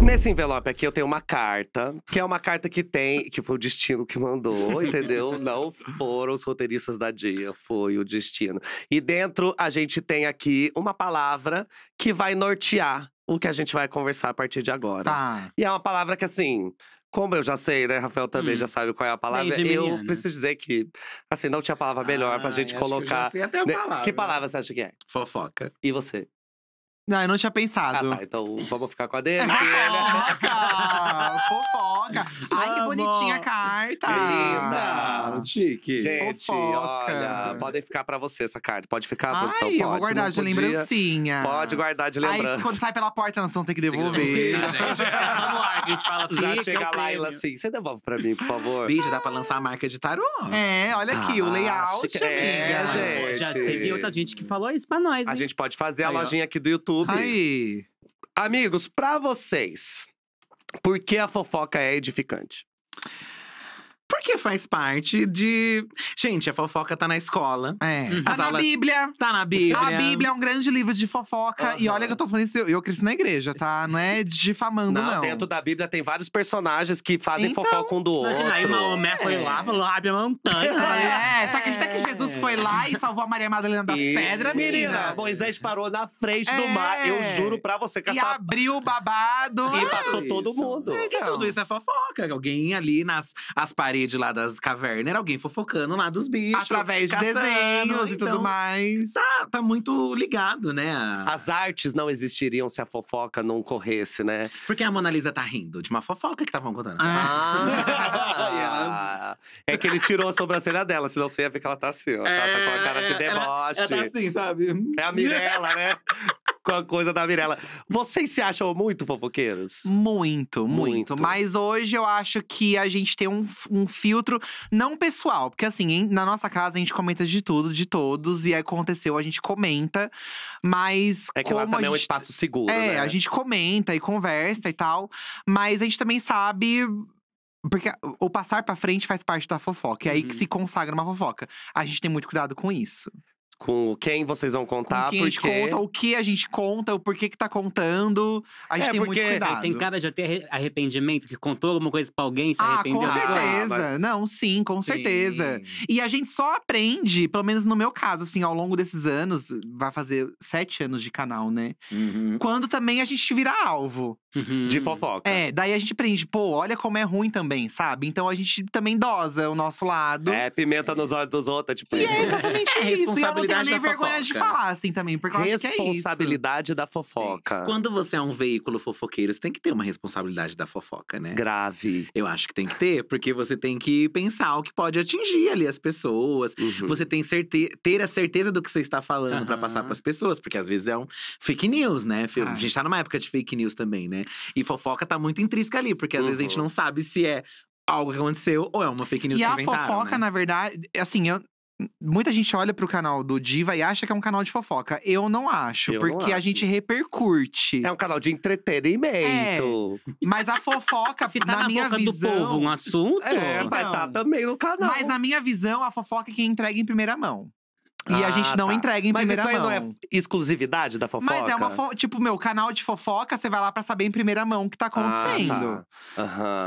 Nesse envelope aqui, eu tenho uma carta, que é uma carta que tem… Que foi o destino que mandou, entendeu? Não foram os roteiristas da Dia, foi o destino. E dentro, a gente tem aqui uma palavra que vai nortear o que a gente vai conversar a partir de agora. Tá. E é uma palavra que, assim… Como eu já sei, né, Rafael também já sabe qual é a palavra. Eu preciso dizer que, assim, não tinha palavra melhor pra gente colocar… Que palavra você acha que é? Fofoca. E você? Não, eu não tinha pensado. Ah, tá, então vamos ficar com a dele. Fofoca! Ai, que bonitinha a carta! Que linda! Chique! Gente, olha, podem ficar pra você essa carta. Pode ficar, produção? Ai, eu vou guardar de lembrancinha. Pode guardar de lembrança. Aí, quando sai pela porta, nós vamos ter que devolver. É só no ar que a gente fala. Já chega lá e ela assim, você devolve pra mim, por favor? Bicho, dá pra lançar a marca de tarô. É, olha aqui, o layout, amiga. Já teve outra gente que falou isso pra nós, a gente pode fazer a lojinha aqui do YouTube. Aí. Amigos, pra vocês, por que a fofoca é edificante? Porque faz parte de… Gente, a fofoca tá na escola. É. Tá na Bíblia. Tá na Bíblia. A Bíblia é um grande livro de fofoca. Uhum. E olha que eu tô falando isso, eu cresci na igreja, tá? Não é difamando, não. Dentro da Bíblia tem vários personagens que fazem fofoca um do outro. Imagina aí, Maomé foi lá, falou, abre a montanha. Só acredita que Jesus foi lá e salvou a Maria Madalena das pedras, menina. Moisés parou na frente do mar, eu juro pra você. Que e essa... abriu o babado. E passou todo mundo. É, então. Tudo isso é fofoca. Alguém ali nas paredes de lá das cavernas, era alguém fofocando lá dos bichos. Através de desenhos e tudo mais. Tá muito ligado, né? As artes não existiriam se a fofoca não corresse, né? Porque a Mona Lisa tá rindo de uma fofoca que estavam contando. É que ele tirou a sobrancelha dela, senão você ia ver que ela tá assim, ó. Ela tá com a cara de deboche. Ela tá assim, sabe? É a Mirela, né? Com a coisa da Mirela. Vocês se acham muito fofoqueiros? Muito, muito. Mas hoje eu acho que a gente tem um filtro não pessoal. Porque assim, na nossa casa a gente comenta de tudo, de todos. E aí aconteceu, a gente comenta. Mas é que como lá também é um espaço seguro, né? A gente comenta e conversa e tal. Mas a gente também sabe… Porque o passar pra frente faz parte da fofoca. É aí que se consagra uma fofoca. A gente tem muito cuidado com isso. Com quem vocês vão contar, porque… o que a gente conta, o porquê que tá contando. A gente tem muito cuidado. Tem cara de ter arrependimento, que contou alguma coisa pra alguém, se arrependeu. Ah, com certeza. Não, sim, com certeza. E a gente só aprende, pelo menos no meu caso, assim, ao longo desses anos… Vai fazer 7 anos de canal, né? Uhum. Quando também a gente vira alvo. Uhum. De fofoca. É, daí a gente aprende, pô, olha como é ruim também, sabe? Então a gente também dosa o nosso lado. É, pimenta nos olhos dos outros, tipo… E é exatamente isso. E eu não tenho nem vergonha de falar, assim, também, porque eu acho que é isso. Responsabilidade da fofoca. Quando você é um veículo fofoqueiro, você tem que ter uma responsabilidade da fofoca, né? Grave. Eu acho que tem que ter, porque você tem que pensar o que pode atingir ali as pessoas. Uhum. Você tem que ter a certeza do que você está falando pra passar pras pessoas. Porque às vezes é um fake news, né? A gente tá numa época de fake news também, né? E fofoca tá muito intrínseca ali, porque às vezes a gente não sabe se é algo que aconteceu ou é uma fake news que inventaram. E a fofoca, na verdade, assim… Muita gente olha pro canal do Diva e acha que é um canal de fofoca. Eu não acho, porque a gente repercute. É um canal de entretenimento. É, mas a fofoca, se tá na minha boca visão… do povo um assunto, vai estar também no canal. Mas na minha visão, a fofoca é quem entrega em primeira mão. E a gente não entrega em primeira mão. Mas isso aí não é exclusividade da fofoca? Mas é uma tipo, meu, canal de fofoca, você vai lá pra saber em primeira mão o que tá acontecendo.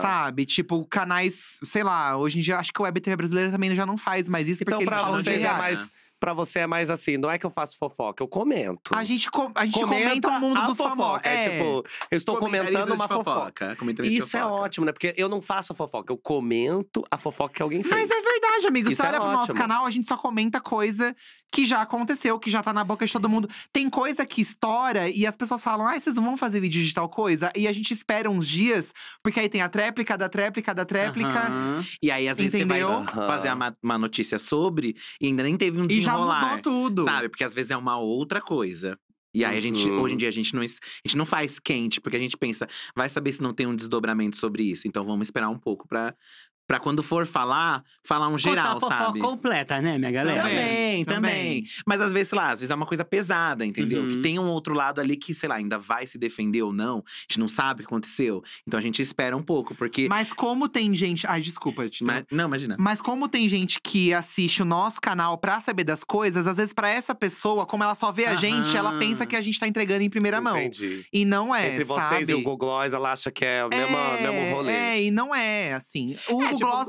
Sabe? Tipo, canais, sei lá, hoje em dia, acho que o Web TV brasileira também já não faz mais isso. Então, porque pra vocês é mais… Pra você é mais assim, não é que eu faço fofoca, eu comento. A gente comenta o mundo dos famosos. É tipo, eu estou comentando uma fofoca. Isso é ótimo, né? Porque eu não faço fofoca, eu comento a fofoca que alguém fez. Mas é verdade, amigo. Você olha pro nosso canal, a gente só comenta coisa que já aconteceu, que já tá na boca de todo mundo. Tem coisa que estoura e as pessoas falam, ah, vocês vão fazer vídeo de tal coisa? E a gente espera uns dias, porque aí tem a tréplica, da tréplica, da tréplica. E aí, às vezes, você vai fazer uma notícia sobre e ainda nem teve um dia. Já mudou tudo. Sabe? Porque às vezes é uma outra coisa. E aí, a gente, hoje em dia, a gente não faz quente. Porque a gente pensa, vai saber se não tem um desdobramento sobre isso. Então, vamos esperar um pouco pra quando for falar, falar um geral, sabe? Completa, né, minha galera? Também. Mas às vezes, sei lá, às vezes é uma coisa pesada, entendeu? Que tem um outro lado ali que, sei lá, ainda vai se defender ou não. A gente não sabe o que aconteceu. Então, a gente espera um pouco, porque… Mas como tem gente… Ai, desculpa. Não, imagina. Mas como tem gente que assiste o nosso canal pra saber das coisas, às vezes pra essa pessoa, como ela só vê a gente, ela pensa que a gente tá entregando em primeira mão. Entendi. E não é, sabe? Entre vocês e o Google Gloss, ela acha que é o mesmo rolê. E não é, assim… tipo Gloss,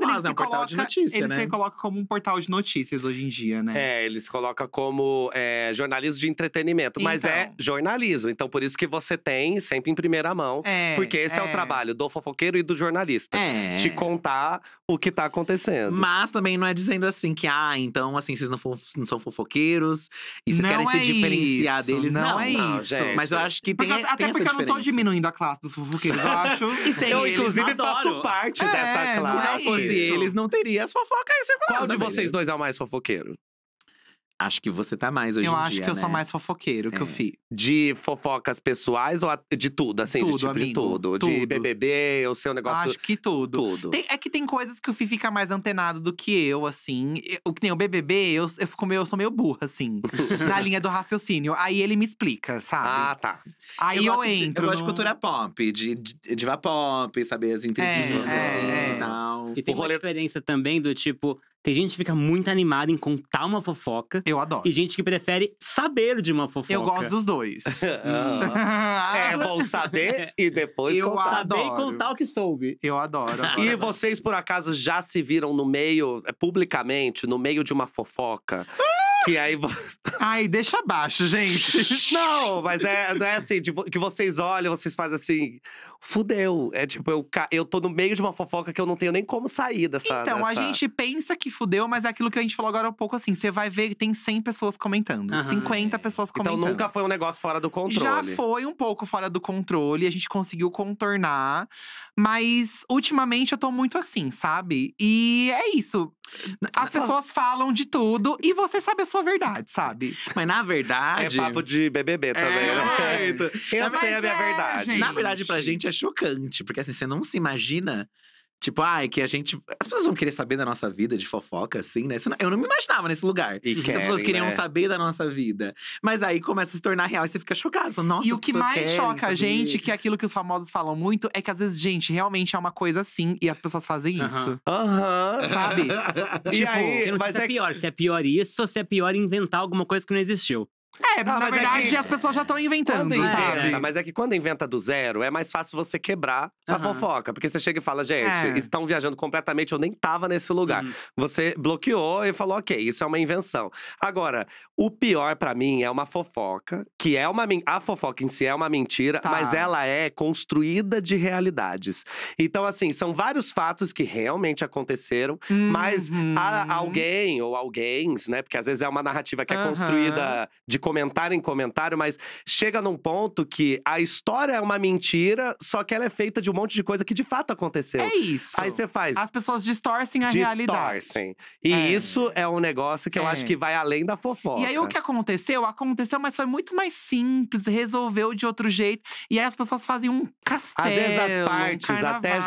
ele se coloca como um portal de notícias hoje em dia, né? É, eles colocam como jornalismo de entretenimento. Mas então, é jornalismo, então por isso que você tem sempre em primeira mão. É, porque esse é o trabalho do fofoqueiro e do jornalista. É. Te contar o que tá acontecendo. Mas também não é dizendo assim que… Ah, então assim, vocês não são fofoqueiros. E vocês querem se diferenciar deles. Não é isso. Mas eu acho que tem essa diferença. Até porque eu não tô diminuindo a classe dos fofoqueiros, eu acho. Eu, inclusive, faço parte dessa classe. Se não fosse eles, não teria as fofocas aí circulando. Qual de vocês dois é o mais fofoqueiro? Acho que você tá mais hoje em dia, né? Eu acho que eu sou mais fofoqueiro que o Fih. De fofocas pessoais ou de tudo, assim? Tudo, de tipo, de tudo. De BBB, o seu negócio… Acho que tudo. Tudo. É que tem coisas que o Fih fica mais antenado do que eu, assim. O que nem o BBB, eu sou meio burra, assim. Na linha do raciocínio. Aí ele me explica, sabe? Ah, tá. Aí eu entro… Eu gosto de cultura pop, de diva pop, saber as entrevistas, assim, e tal. E tem uma diferença também do tipo… Tem gente que fica muito animada em contar uma fofoca. Eu adoro. E gente que prefere saber de uma fofoca. Eu gosto dos dois. É bom saber e depois contar. Saber e contar o que soube. Eu adoro. E vocês, por acaso, já se viram no meio, publicamente, no meio de uma fofoca? Que aí… Ai, deixa abaixo, gente. Não, mas não é assim, tipo, que vocês olham, vocês fazem assim… Fudeu. É tipo, eu tô no meio de uma fofoca que eu não tenho nem como sair dessa… Então, a gente pensa que fudeu, mas é aquilo que a gente falou agora há pouco, assim. Você vai ver, tem 100 pessoas comentando, 50 pessoas comentando. Então nunca foi um negócio fora do controle. Já foi um pouco fora do controle, a gente conseguiu contornar. Mas, ultimamente, eu tô muito assim, sabe? E é isso. As pessoas falam de tudo e você sabe a sua verdade, sabe? Mas na verdade… É papo de BBB também, né? Eu sei a minha verdade. Gente. Na verdade, pra gente é chocante. Porque assim, você não se imagina… Tipo, ai, que a gente… As pessoas vão querer saber da nossa vida de fofoca, assim, né? Eu não me imaginava nesse lugar. E querem, as pessoas queriam saber da nossa vida. Mas aí começa a se tornar real e você fica chocado. Fala, nossa, e o que mais choca a gente, que é aquilo que os famosos falam muito, é que às vezes, gente, realmente é uma coisa assim. E as pessoas fazem isso. Sabe? Tipo, aí, mas é pior. Se é pior isso, ou se é pior inventar alguma coisa que não existiu. É, na verdade, as pessoas já estão inventando, sabe? Mas é que quando inventa do zero, é mais fácil você quebrar a fofoca. Porque você chega e fala, gente, estão viajando completamente, eu nem tava nesse lugar. Você bloqueou e falou, ok, isso é uma invenção. Agora, o pior pra mim é uma fofoca, que é uma… A fofoca em si é uma mentira, mas ela é construída de realidades. Então, assim, são vários fatos que realmente aconteceram. Mas alguém, ou alguém, né, porque às vezes é uma narrativa que é construída de comentário em comentário, mas chega num ponto que a história é uma mentira, só que ela é feita de um monte de coisa que de fato aconteceu. É isso. Aí você faz… As pessoas distorcem a realidade. Distorcem. E isso é um negócio que eu acho que vai além da fofoca. E aí o que aconteceu, aconteceu, mas foi muito mais simples, resolveu de outro jeito. E aí as pessoas fazem um castelo. Às vezes as partes até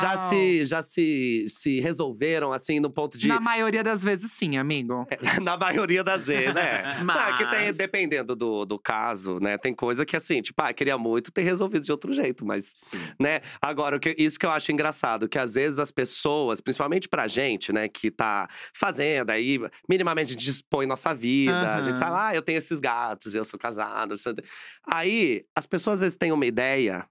já se resolveram, assim, no ponto de… Na maioria das vezes, sim, amigo. Na maioria das vezes, né? Mas… Não, é que tem, dependendo do caso, né? Tem coisa que assim, tipo, queria muito ter resolvido de outro jeito, mas… Sim. Né? Agora, isso que eu acho engraçado, que às vezes as pessoas, principalmente pra gente, né, que tá fazendo aí, minimamente a gente expõe nossa vida, a gente sabe, eu tenho esses gatos, eu sou casado, aí, as pessoas às vezes têm uma ideia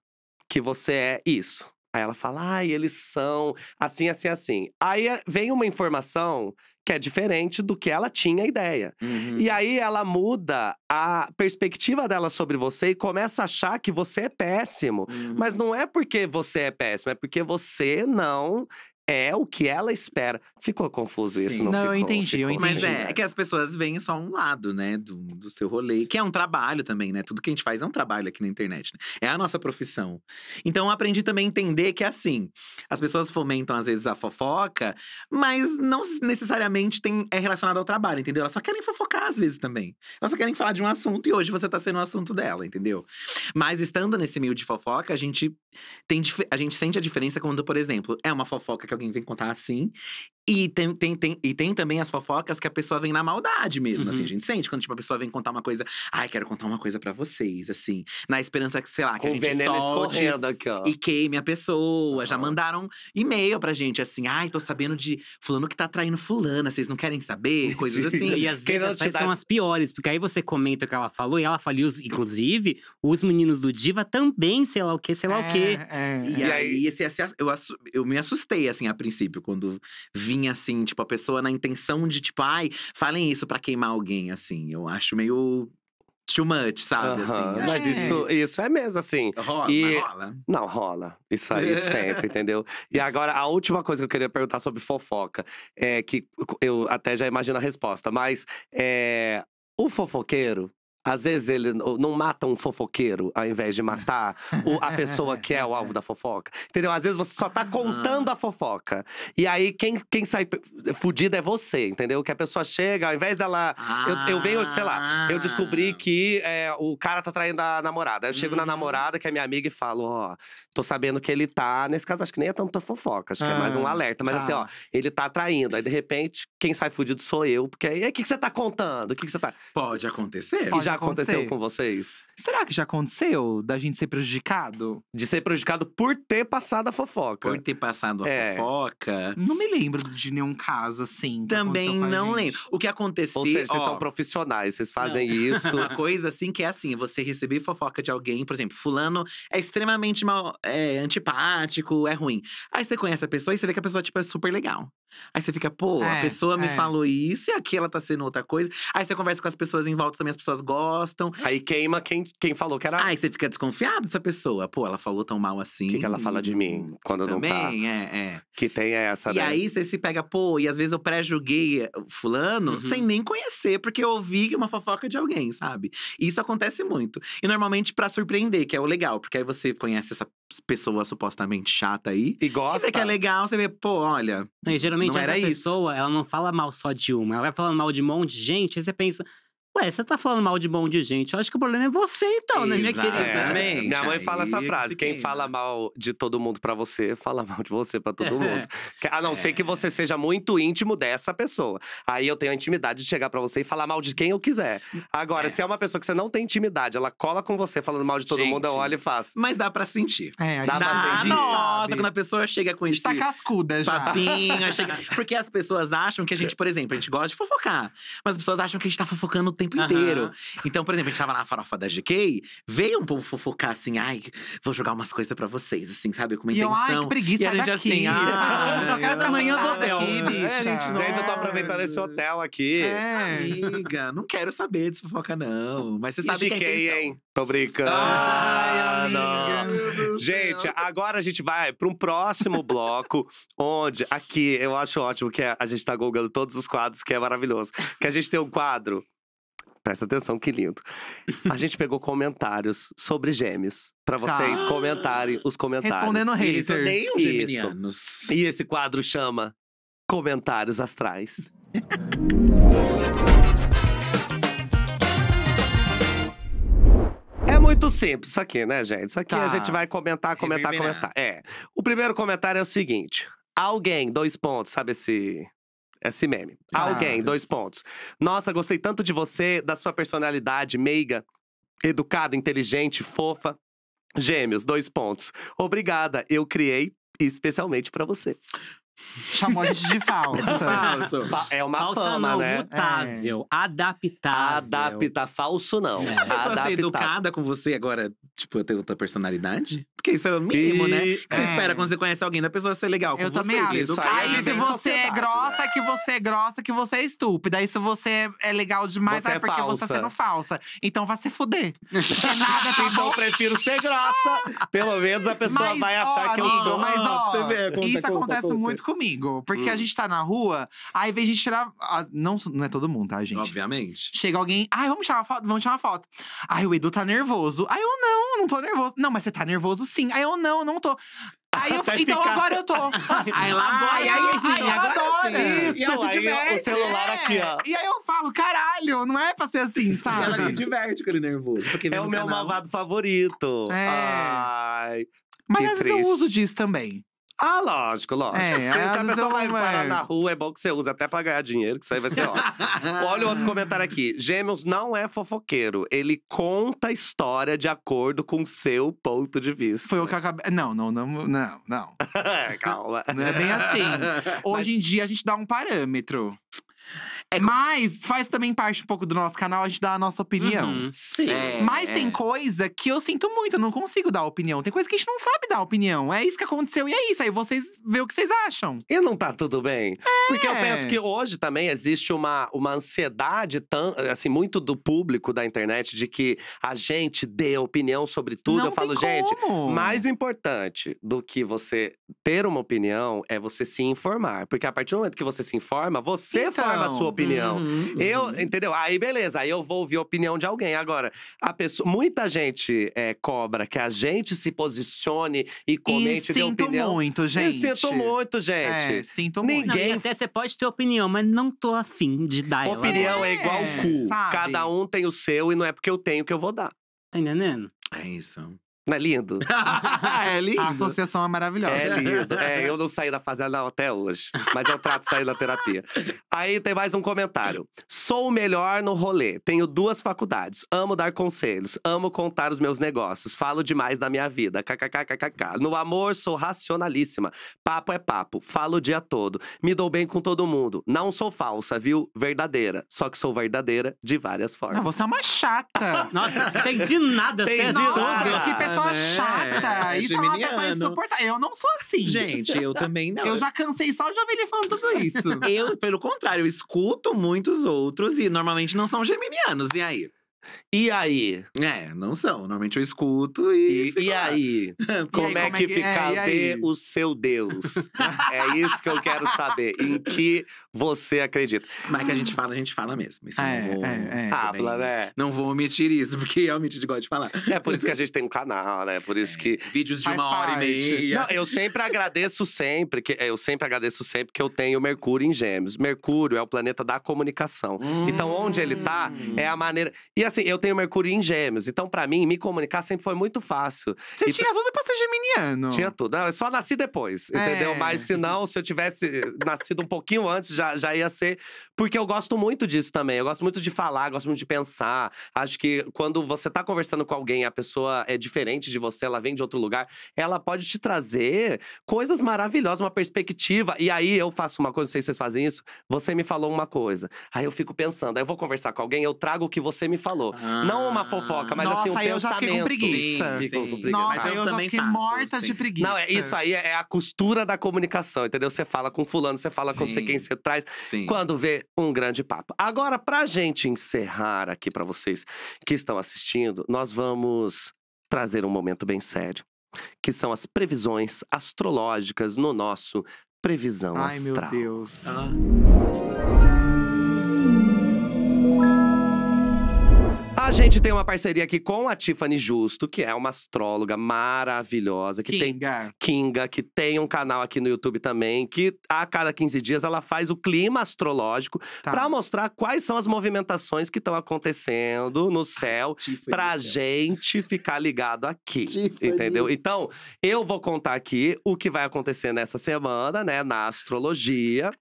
que você é isso. Aí ela fala, eles são assim, assim, assim. Aí vem uma informação que é diferente do que ela tinha ideia. E aí, ela muda a perspectiva dela sobre você e começa a achar que você é péssimo. Mas não é porque você é péssimo, é porque você não… É o que ela espera. Ficou confuso isso, não ficou? Não, eu entendi. Mas é que as pessoas veem só um lado, né, do seu rolê. Que é um trabalho também, né? Tudo que a gente faz é um trabalho aqui na internet, né? É a nossa profissão. Então, eu aprendi também a entender que, assim, as pessoas fomentam, às vezes, a fofoca. Mas não necessariamente é relacionado ao trabalho, entendeu? Elas só querem fofocar, às vezes, também. Elas só querem falar de um assunto e hoje você tá sendo o assunto dela, entendeu? Mas estando nesse meio de fofoca, a gente sente a diferença quando, por exemplo, é uma fofoca que alguém vem contar assim. E tem também as fofocas que a pessoa vem na maldade mesmo, assim. A gente sente quando, tipo, a pessoa vem contar uma coisa… Ai, quero contar uma coisa pra vocês, assim. Na esperança que, sei lá, que a gente solte aqui, ó. E queime a pessoa. Ah. Já mandaram e-mail pra gente, assim. Ai, tô sabendo de fulano que tá traindo fulana, vocês não querem saber? Coisas assim. E às vezes são as piores, porque aí você comenta o que ela falou. E ela falou, inclusive, os meninos do Diva também, sei lá o quê, sei lá o quê. E aí eu me assustei, assim, a princípio, quando vim assim, tipo, a pessoa na intenção de, tipo, ai, falem isso pra queimar alguém, assim. Eu acho meio too much, sabe, assim. Mas isso é mesmo, assim. Rola? Não, rola. Isso aí sempre, entendeu? E agora, a última coisa que eu queria perguntar sobre fofoca, é que eu até já imagino a resposta, mas é, o fofoqueiro… Às vezes ele não mata um fofoqueiro ao invés de matar a pessoa que é o alvo da fofoca. Entendeu? Às vezes você só tá contando a fofoca. E aí quem sai fudido é você, entendeu? Que a pessoa chega, ao invés dela… Eu venho, sei lá, eu descobri que o cara tá traindo a namorada. Eu chego na namorada, que é minha amiga, e falo, ó… Tô sabendo que ele tá… Nesse caso, acho que nem é tanta fofoca. Acho que é mais um alerta. Mas assim, ó, ele tá traindo. Aí, de repente, quem sai fudido sou eu. Porque aí, o que você tá contando? O que você tá… Pode acontecer. Pode já aconteceu com vocês? Será que já aconteceu da gente ser prejudicado? De ser prejudicado por ter passado a fofoca. Por ter passado a fofoca? Não me lembro de nenhum caso, assim. Também não lembro. O que aconteceu… Ou seja, vocês são profissionais, vocês fazem isso. Uma coisa, assim, que é assim, você receber fofoca de alguém… Por exemplo, fulano é extremamente antipático, é ruim. Aí você conhece a pessoa e você vê que a pessoa, tipo, é super legal. Aí você fica, pô, a pessoa me falou isso e aqui ela tá sendo outra coisa. Aí você conversa com as pessoas em volta também, as pessoas gostam. Aí queima quem falou que era… Aí você fica desconfiado dessa pessoa. Pô, ela falou tão mal assim. O que ela fala de mim quando também, não tá? Também, Que tem essa, né? E aí você se pega, pô, e às vezes eu pré-julguei fulano sem nem conhecer. Porque eu ouvi uma fofoca de alguém, sabe? E isso acontece muito. E normalmente pra surpreender, que é o legal. Porque aí você conhece essa pessoa supostamente chata aí. E gosta. E que é legal, você vê, pô, olha… E geralmente essa pessoa, ela não fala mal só de uma. Ela vai falando mal de um monte de gente, aí você pensa… Ué, você tá falando mal de bom de gente. Eu acho que o problema é você, então, né, minha querida? Exatamente. Minha mãe fala essa frase. Quem fala mal de todo mundo pra você, fala mal de você pra todo mundo. A não ser que você seja muito íntimo dessa pessoa. Aí eu tenho a intimidade de chegar pra você e falar mal de quem eu quiser. Agora, se é uma pessoa que você não tem intimidade, ela cola com você falando mal de todo mundo, eu olho e faço. Mas dá pra sentir. Dá pra sentir. Nossa, sabe? Quando a pessoa chega com isso. Tá cascuda já. Papinho, chega… Porque as pessoas acham que a gente, por exemplo, a gente gosta de fofocar. Mas as pessoas acham que a gente tá fofocando o tempo inteiro. Então, por exemplo, a gente tava na farofa da GK, veio um povo fofocar assim, ai, vou jogar umas coisas pra vocês, assim, sabe? Com uma intenção. Ai, que preguiça, e a gente daqui, assim, só quero da manhã do hotel. Aqui, bicha. Gente, eu tô aproveitando esse hotel aqui. Amiga, não quero saber de fofoca, não. Mas você sabe que é, hein? Tô brincando. Ai, amiga. Gente, agora a gente vai pra um próximo bloco, onde, aqui, eu acho ótimo que a gente tá golgando todos os quadros, que é maravilhoso. Que a gente tem um quadro… Presta atenção, que lindo. A gente pegou comentários sobre Gêmeos. Pra vocês comentarem os comentários. Respondendo haters. Isso, nem os geminianos. E esse quadro chama Comentários Astrais. É muito simples isso aqui, né, gente? Isso aqui a gente vai comentar. O primeiro comentário é o seguinte. Alguém, (: sabe esse… Esse meme. Alguém, (: Nossa, gostei tanto de você, da sua personalidade meiga, educada, inteligente, fofa. Gêmeos, (: Obrigada, eu criei especialmente pra você. Chamou a gente de falsa. É uma falsa fama, não, né? Mutável, adaptável. Adaptar, falso não. A pessoa ser educada com você agora, tipo, eu tenho outra personalidade? Porque isso é o mínimo, né? Que você espera quando você conhece alguém, da pessoa ser legal com você. Eu também acho. Aí se você é grossa, que você é grossa, que você é estúpida. Aí se você é legal demais, é porque você tá sendo falsa. Então vai se fuder. Então eu prefiro ser grossa. Pelo menos a pessoa vai achar que eu sou. Mas ó, isso acontece muito comigo. Porque a gente tá na rua, aí vem a gente tirar… Não é todo mundo, tá, gente? Obviamente. Chega alguém, ai, vamos tirar uma foto, vamos tirar uma foto. Ai, o Edu tá nervoso. Ai, eu não tô nervoso. Não, mas você tá nervoso sim. Ai, eu não tô. Aí eu, então agora eu tô. Aí lá, agora isso, e se diverte, o celular aqui, ó. E aí eu falo, caralho, não é pra ser assim, sabe? Ela se diverte com ele nervoso. É o meu malvado favorito. Ai, mas às vezes eu uso disso também. Ah, lógico, lógico. Se a pessoa vai parar na rua, é bom que você usa até pra ganhar dinheiro, que isso aí vai ser ótimo. Olha o outro comentário aqui. Gêmeos não é fofoqueiro. Ele conta a história de acordo com o seu ponto de vista. Foi o que eu acabei… Não. Calma. Não é bem assim. Hoje em dia, a gente dá um parâmetro. Mas faz também parte um pouco do nosso canal, a gente dá a nossa opinião. Sim. Mas tem coisa que eu sinto muito, eu não consigo dar opinião. Tem coisa que a gente não sabe dar opinião. É isso que aconteceu e é isso. Aí vocês vê o que vocês acham. E não tá tudo bem. Porque eu penso que hoje também existe uma ansiedade assim, muito do público da internet de que a gente dê opinião sobre tudo. Não, eu falo, gente, mais importante do que você ter uma opinião é você se informar. Porque a partir do momento que você se informa, você forma a sua opinião. Eu, entendeu? Aí, beleza. Aí eu vou ouvir a opinião de alguém. Agora, a pessoa… Muita gente cobra que a gente se posicione e comente de opinião. Sinto muito, gente. Ninguém… Não, até você pode ter opinião, mas não tô afim de dar ela. Opinião é igual cu. Sabe? Cada um tem o seu e não é porque eu tenho que eu vou dar. Tá entendendo? É isso. Não é lindo? É lindo. A associação é maravilhosa. É lindo. Eu não saí da fazenda não, até hoje. Mas eu trato de sair da terapia. Aí tem mais um comentário. Sou o melhor no rolê. Tenho 2 faculdades. Amo dar conselhos. Amo contar os meus negócios. Falo demais da minha vida. KKKKK. No amor, sou racionalíssima. Papo é papo. Falo o dia todo. Me dou bem com todo mundo. Não sou falsa, viu? Verdadeira. Só que sou verdadeira de várias formas. Não, você é uma chata. Nossa, tem de nada. Pessoa chata. Isso é uma pessoa insuportável. Eu não sou assim. Gente, eu também não. Eu já cansei só de ouvir ele falando tudo isso. Eu, pelo contrário, eu escuto muitos outros e normalmente não são geminianos. E aí? E aí? Não são. Normalmente eu escuto e… E aí? Como é que fica? Cadê o seu Deus? É isso que eu quero saber. Em que você acredita? Mas que a gente fala mesmo. Isso Habla, né? Não vou omitir isso, porque realmente eu gosto de falar. É por isso que a gente tem um canal, né? Por isso que… Vídeos de 1h30. Não, eu sempre agradeço sempre. Eu sempre agradeço sempre que eu tenho Mercúrio em Gêmeos. Mercúrio é o planeta da comunicação. Então, onde ele tá, é a maneira… E assim, eu tenho Mercúrio em Gêmeos. Então, pra mim, me comunicar sempre foi muito fácil. Você tinha tudo pra ser geminiano. Tinha tudo. Não, eu só nasci depois, entendeu? Mas se não, se eu tivesse nascido um pouquinho antes, já ia ser… Porque eu gosto muito disso também. Eu gosto muito de falar, gosto muito de pensar. Acho que quando você tá conversando com alguém, a pessoa é diferente de você, ela vem de outro lugar. Ela pode te trazer coisas maravilhosas, uma perspectiva. E aí, eu faço uma coisa, não sei se vocês fazem isso. Você me falou uma coisa. Aí eu fico pensando, aí eu vou conversar com alguém, eu trago o que você me falou. Não uma fofoca, mas assim, um pensamento. Nossa, eu já fiquei com preguiça. Nossa, eu já fiquei morta de preguiça. Não, isso aí é a costura da comunicação, entendeu? Você fala com fulano, você fala com quem você traz. Quando vê, um grande papo. Agora, pra gente encerrar aqui pra vocês que estão assistindo, nós vamos trazer um momento bem sério. Que são as previsões astrológicas no nosso Previsão Astral. Ai, meu Deus. A gente tem uma parceria aqui com a Tiffany Justo, que é uma astróloga maravilhosa. Kinga, que tem um canal aqui no YouTube também, que a cada 15 dias ela faz o clima astrológico pra mostrar quais são as movimentações que estão acontecendo no céu, pra gente ficar ligado aqui, entendeu? Então, eu vou contar aqui o que vai acontecer nessa semana, né, na astrologia.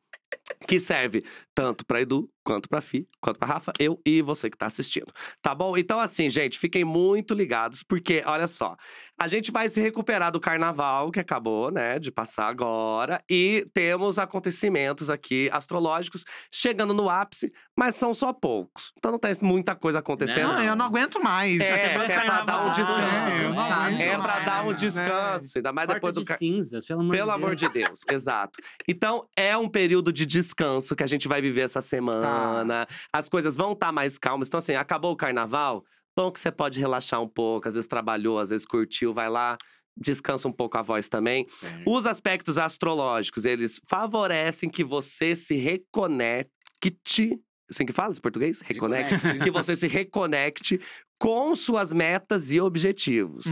Que serve tanto pra Edu, quanto pra Fih, quanto pra Rafa, eu e você que tá assistindo. Tá bom? Então assim, gente, fiquem muito ligados. Porque, olha só, a gente vai se recuperar do carnaval, que acabou, né, de passar agora. E temos acontecimentos aqui, astrológicos, chegando no ápice. Mas são só poucos. Então não tem muita coisa acontecendo. Não, eu não aguento mais. É pra dar um descanso. É pra dar um descanso. Ainda mais depois do cinzas, pelo amor de Deus. Exato. Então é um período de descanso que a gente vai viver essa semana. As coisas vão estar mais calmas. Então assim, acabou o carnaval, bom que você pode relaxar um pouco. Às vezes trabalhou, às vezes curtiu, vai lá. Descansa um pouco a voz também. Certo. Os aspectos astrológicos, eles favorecem que você se reconecte… Assim que fala em português? Reconecte. Que você se reconecte com suas metas e objetivos.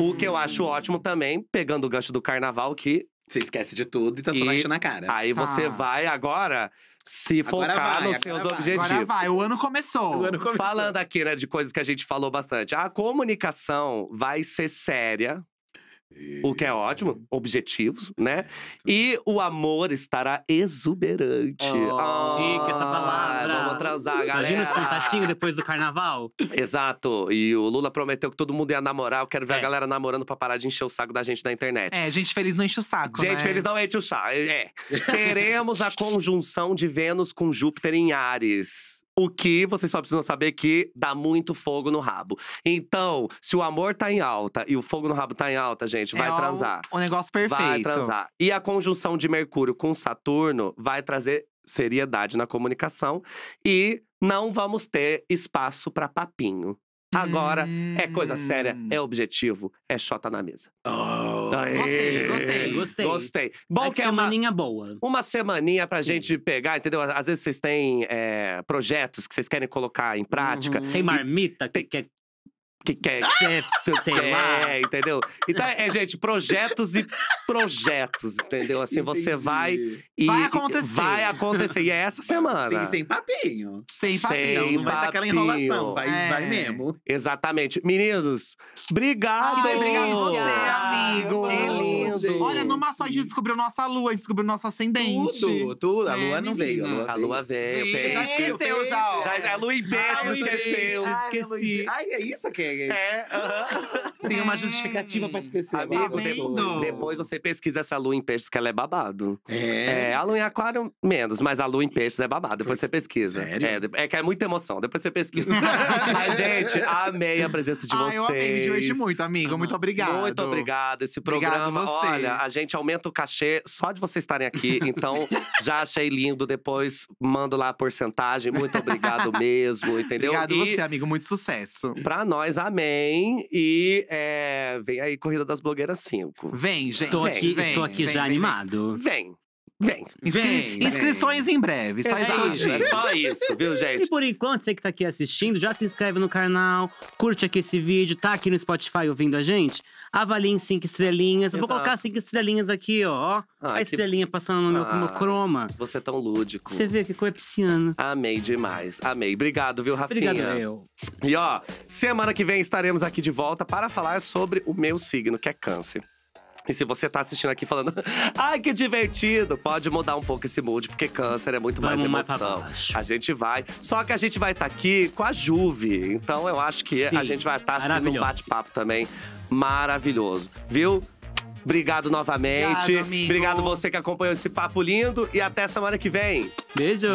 O que eu acho ótimo também, pegando o gancho do carnaval, que… Você esquece de tudo e tá só enchendo na cara. Aí você vai agora se focar nos seus objetivos. Agora vai, o ano começou. Falando aqui, né, de coisas que a gente falou bastante. A comunicação vai ser séria. O que é ótimo, objetivos, né? E o amor estará exuberante. Oh, oh, chique essa palavra. Vamos transar, galera. Imagina os contatinhos depois do carnaval. Exato. E o Lula prometeu que todo mundo ia namorar. Eu quero ver a galera namorando pra parar de encher o saco da gente na internet. É, gente feliz não enche o saco, gente, né? Feliz não enche o saco, é. Teremos a conjunção de Vênus com Júpiter em Áries. O que vocês só precisam saber que dá muito fogo no rabo. Então, se o amor tá em alta e o fogo no rabo tá em alta, gente, vai transar. O negócio perfeito. Vai transar. E a conjunção de Mercúrio com Saturno vai trazer seriedade na comunicação. E não vamos ter espaço pra papinho. Agora, é coisa séria, é objetivo, é xota na mesa. Oh. Gostei. Bom, que é uma semaninha boa. Uma semaninha pra gente pegar, entendeu? Às vezes vocês têm projetos que vocês querem colocar em prática. Tem marmita que quer… Que quer, sei lá, entendeu? Então, gente, projetos e projetos, entendeu? Assim, você vai e… Vai acontecer. Vai acontecer. E é essa semana. Sim, sem papinho. Sem papinho. Não vai ser aquela enrolação. Vai mesmo. Exatamente. Meninos, obrigado! Ai, obrigado a você, amigo! Que lindo! Gente. Olha, numa só a gente descobriu nossa lua, a gente descobriu nosso ascendente. Tudo. A lua não veio. A lua veio. Já esqueceu, já. A lua em peixe, esqueceu. Esqueci. Ai, é isso aqui? Tem uma justificativa pra esquecer. Amigo, depois você pesquisa essa lua em peixes, que ela é babado. A lua em aquário, menos. Mas a lua em peixes é babado, depois você pesquisa. Sério? É que é muita emoção, depois você pesquisa. Mas, gente, amei a presença de vocês. Eu amei, me diverti muito, amigo. Muito obrigado. Muito obrigado. Esse programa, você. Olha, a gente aumenta o cachê só de vocês estarem aqui. Então, já achei lindo. Depois, mando lá a porcentagem. Muito obrigado mesmo, entendeu? Obrigado você, amigo. Muito sucesso. Pra nós. Amém. E vem aí, Corrida das Blogueiras 5. Vem, gente. Estou aqui já animado. Vem. Inscrições em breve. Só isso, viu, gente? E por enquanto, você que tá aqui assistindo, já se inscreve no canal, curte aqui esse vídeo, tá aqui no Spotify ouvindo a gente. Avalie em 5 estrelinhas. Exato. Eu vou colocar 5 estrelinhas aqui, ó. A estrelinha passando no meu croma. Você é tão lúdico. Você vê que coisa pisciana. Amei demais, amei. Obrigado, viu, Rafinha? Obrigado, eu. E ó, semana que vem estaremos aqui de volta para falar sobre o meu signo, que é Câncer. E se você tá assistindo aqui falando, ai, que divertido, pode mudar um pouco esse mood, porque Câncer é muito mais emoção. A gente vai. Só que a gente vai estar aqui com a Juve. Então eu acho que a gente vai estar assim num bate-papo também maravilhoso. Viu? Obrigado novamente. Obrigado, amigo. Obrigado você que acompanhou esse papo lindo. E até semana que vem. Beijo.